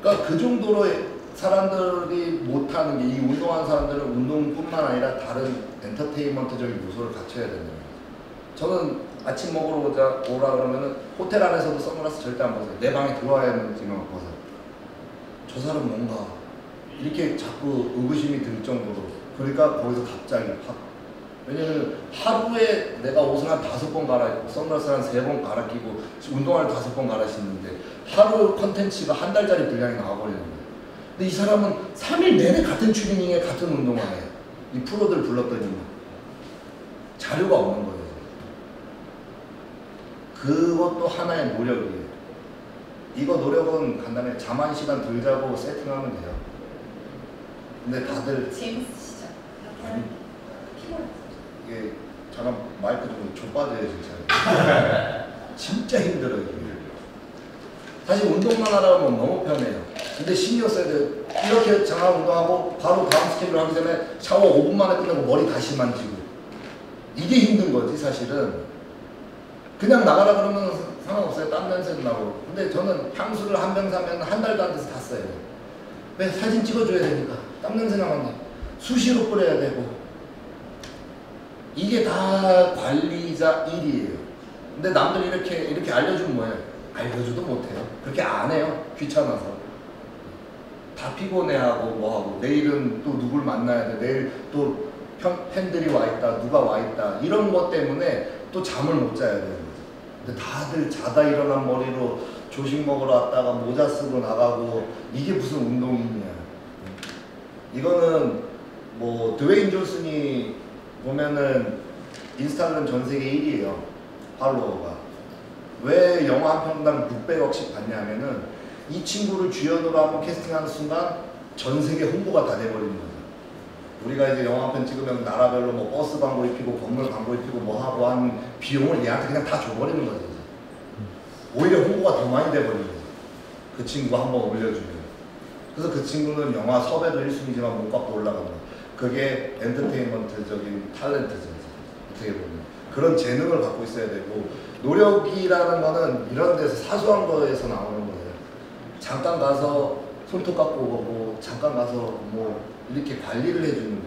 그러니까 그 정도로 사람들이 못하는 게 이 운동하는 사람들은 운동뿐만 아니라 다른 엔터테인먼트적인 요소를 갖춰야 되는 거예요. 저는 아침 먹으러 오라 그러면은 호텔 안에서도 선글라스 절대 안 벗어요. 내 방에 들어와야 하는지만 벗어요. 저 사람 뭔가 이렇게 자꾸 의구심이 들 정도로. 그러니까 거기서 갑자기 확. 왜냐면 하루에 내가 옷을 한 5번 갈아입고 선글라스를 한 3번 갈아끼고 운동화를 5번 갈아신는데 하루 컨텐츠가 한 달짜리 분량이 나와버리는 거예요. 근데 이 사람은 3일 내내 같은 추리닝에 같은 운동화에 이 프로들 불렀더니 자료가 없는 거예요. 그것도 하나의 노력이에요. 이거 노력은 간단해. 잠 1시간 덜 자고 세팅하면 돼요. 근데 다들 재밌으시죠? 아니, 이게 잠깐 마이크 좀 좆빠져요 진짜. 진짜 힘들어요. 사실 운동만 하라면 너무 편해요. 근데 신경 써야 돼요. 이렇게 잠깐 운동하고 바로 다음 스케줄 하기 전에 샤워 5분 만에 끝나고 머리 다시 만지고 이게 힘든 거지 사실은. 그냥 나가라 그러면 상관없어요. 땀 냄새도 나고. 근데 저는 향수를 한 병 사면 한 달도 안 돼서 다 써요. 왜? 사진 찍어줘야 되니까. 땀 냄새 나면 수시로 뿌려야 되고. 이게 다 관리자 일이에요. 근데 남들 이렇게 알려주면 뭐예요? 알려줘도 못해요. 그렇게 안 해요. 귀찮아서. 다 피곤해하고 뭐하고. 내일은 또 누굴 만나야 돼. 내일 또 팬들이 와있다. 누가 와있다. 이런 것 때문에 또 잠을 못 자야 되는 거죠. 근데 다들 자다 일어난 머리로 조식 먹으러 왔다가 모자 쓰고 나가고, 이게 무슨 운동이냐. 이거는 뭐 드웨인 존슨이 보면은 인스타그램 전 세계 1위에요. 팔로워가. 왜 영화 한 편당 600억씩 받냐면은 이 친구를 주연으로 한번 캐스팅하는 순간 전 세계 홍보가 다 돼버리는 거죠. 우리가 이제 영화 한 편 찍으면 나라별로 뭐 버스 광고 입히고 건물 광고 입히고 뭐 하고 한 비용을 얘한테 그냥 다 줘버리는 거죠. 오히려 홍보가 더 많이 돼버리는 거죠. 그 친구 한번 올려주면. 그래서 그 친구는 영화 섭외도 1순위지만 몸값도 올라가고, 그게 엔터테인먼트적인 탤런트죠. 어떻게 보면 그런 재능을 갖고 있어야 되고, 노력이라는 거는 이런 데서 사소한 거에서 나오는 거예요. 잠깐 가서 손톱 깎고 오고, 잠깐 가서 뭐 이렇게 관리를 해주는 거죠.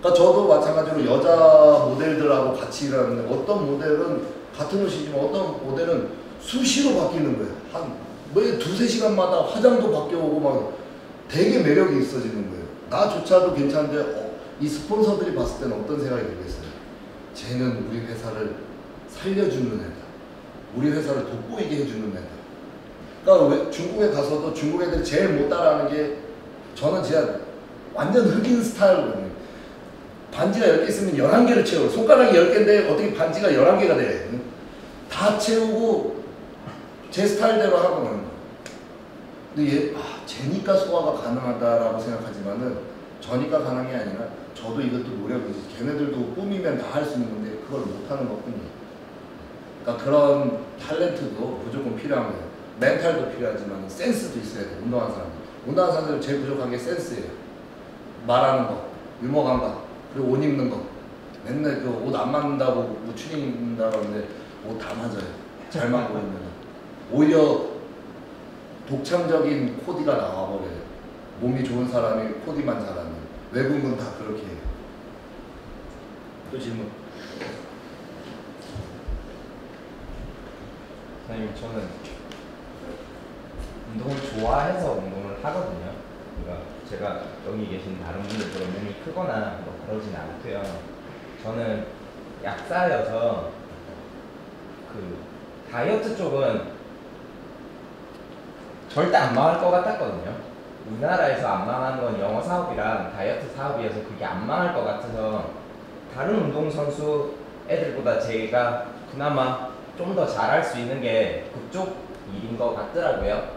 그러니까 저도 마찬가지로 여자 모델들하고 같이 일하는데, 어떤 모델은 같은 옷이지만 어떤 모델은 수시로 바뀌는 거예요. 한 뭐 2~3시간마다 화장도 바뀌어오고 막 되게 매력이 있어지는 거예요. 나조차도 괜찮은데 이 스폰서들이 봤을 때는 어떤 생각이 들겠어요? 쟤는 우리 회사를 살려주는 애다. 우리 회사를 돋보이게 해주는 애다. 그러니까 왜 중국에 가서도 중국 애들이 제일 못 따라하는 게, 저는 진짜 완전 흑인 스타일이거든요. 반지가 10개 있으면 11개를 채워. 손가락이 10개인데 어떻게 반지가 11개가 돼? 다 채우고 제 스타일대로 하고 나는 거예요. 근데 얘, 쟤니까 소화가 가능하다라고 생각하지만은 저니까 가능이 아니라 저도 이것도 노력이지. 걔네들도 꾸미면 다 할 수 있는 건데 그걸 못하는 것뿐이에요. 그러니까 그런 탤런트도 무조건 필요한 거예요. 멘탈도 필요하지만 센스도 있어야 돼요. 운동하는 사람들. 운동하는 사람들은 제일 부족한 게 센스예요. 말하는 거, 유머 감각, 그리고 옷 입는 거. 맨날 그 옷 안 맞는다고 뭐 추닝 입는다고 하는데 옷 다 맞아요. 잘 맞고 있는 거. 오히려 독창적인 코디가 나와버려요. 몸이 좋은 사람이 코디만 잘하는. 외국은 다 그렇게 해요. 또 질문. 선생님, 저는 운동을 좋아해서 운동을 하거든요. 그러니까 제가 여기 계신 다른 분들보다 몸이 크거나 뭐 그러진 않고요. 저는 약사여서 그 다이어트 쪽은 절대 안 망할 것 같았거든요. 우리나라에서 안 망하는 건 영어 사업이랑 다이어트 사업이어서 그게 안 망할 것 같아서 다른 운동선수 애들보다 제가 그나마 좀 더 잘할 수 있는 게 그쪽 일인 것 같더라고요.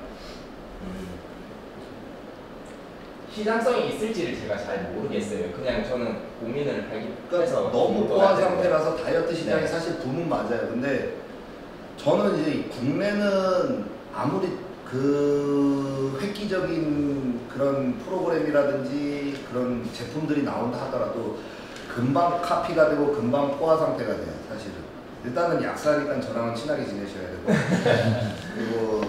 시장성이 있을지를 제가 잘 모르겠어요. 그냥 저는 고민을 하기 그래서 너무 뽀한 상태라서 다이어트 시장이 네. 사실 붐은 맞아요. 근데 저는 이제 국내는 아무리 그 획기적인 그런 프로그램이라든지 그런 제품들이 나온다 하더라도 금방 카피가 되고 금방 포화 상태가 돼요. 사실은 일단은 약사니까 저랑은 친하게 지내셔야 되고 그리고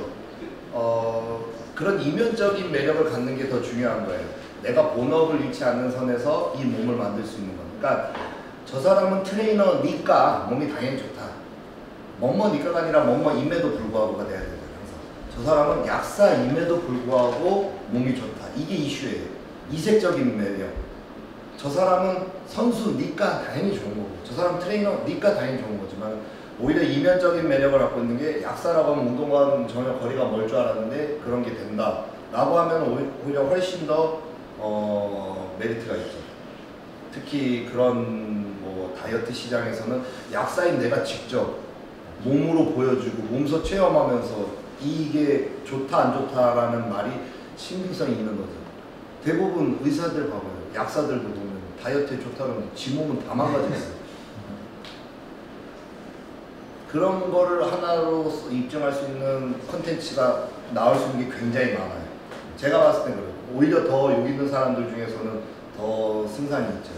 그런 이면적인 매력을 갖는 게 더 중요한 거예요. 내가 본업을 잃지 않는 선에서 이 몸을 만들 수 있는 거. 그러니까 저 사람은 트레이너니까 몸이 당연히 좋다. 뭐뭐니까가 아니라 뭐뭐임에도 불구하고가 돼야 돼요. 저 사람은 약사임에도 불구하고 몸이 좋다. 이게 이슈예요. 이색적인 매력. 저 사람은 선수니까 당연히 좋은 거고, 저 사람은 트레이너니까 당연히 좋은 거지만, 오히려 이면적인 매력을 갖고 있는 게, 약사라고 하면 운동과는 전혀 거리가 멀 줄 알았는데 그런 게 된다 라고 하면 오히려 훨씬 더 메리트가 있죠. 특히 그런 뭐 다이어트 시장에서는 약사인 내가 직접 몸으로 보여주고 몸소 체험하면서 이게 좋다 안 좋다라는 말이 신빙성이 있는 거죠. 대부분 의사들 봐봐요. 약사들도 보면 다이어트에 좋다는 지 몸은 다 망가져 있어요. 그런 거를 하나로 입증할 수 있는 콘텐츠가 나올 수 있는 게 굉장히 많아요. 제가 봤을 땐 그래요. 오히려 더 여기 있는 사람들 중에서는 더 승산이 있죠.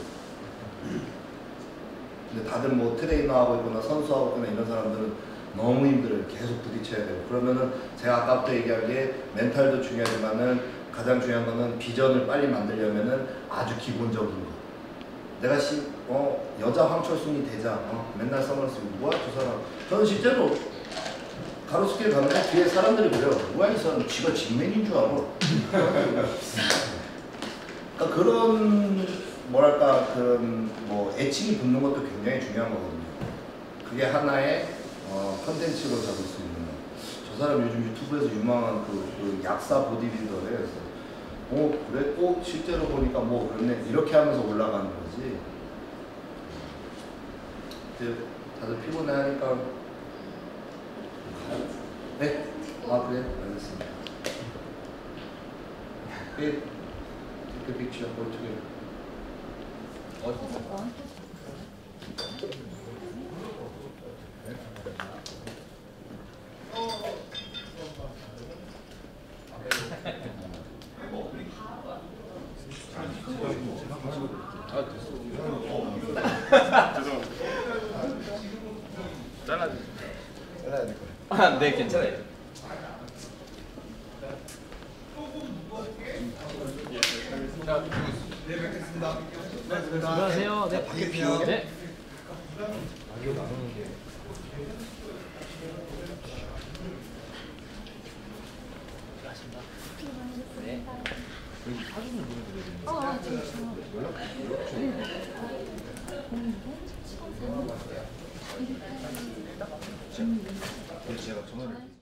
근데 다들 뭐 트레이너하고 있거나 선수하고 있거나 이런 사람들은 너무 힘들어요. 계속 부딪혀야 돼요. 그러면은 제가 아까부터 얘기한 게 멘탈도 중요하지만은 가장 중요한 거는 비전을 빨리 만들려면은 아주 기본적인 거. 내가 여자 황철순이 되자. 맨날 써먹었으면 뭐야 저 사람. 저는 실제로 가로수길 가면 뒤에 사람들이 그래요. 뭐야 이 사람 지가 진맨인 줄 알아. 그러니까 그런 애칭이 붙는 것도 굉장히 중요한 거거든요. 그게 하나의 컨텐츠로 잡을 수 있는. 저 사람 요즘 유튜브에서 유망한 그 약사 보디빌더래. 그래서 그래? 실제로 보니까 그렇네. 이렇게 하면서 올라가는 거지. 이제 다들 피곤해 하니까. 네? 아, 그래? 알겠습니다. Take a picture for today. 네, 괜찮아요. 네, 뵙겠습니다. 안녕하세요. 네, 밖에 비 오는데. 네. 여기 사진을 보내드려야 되는데. 제가 전화를.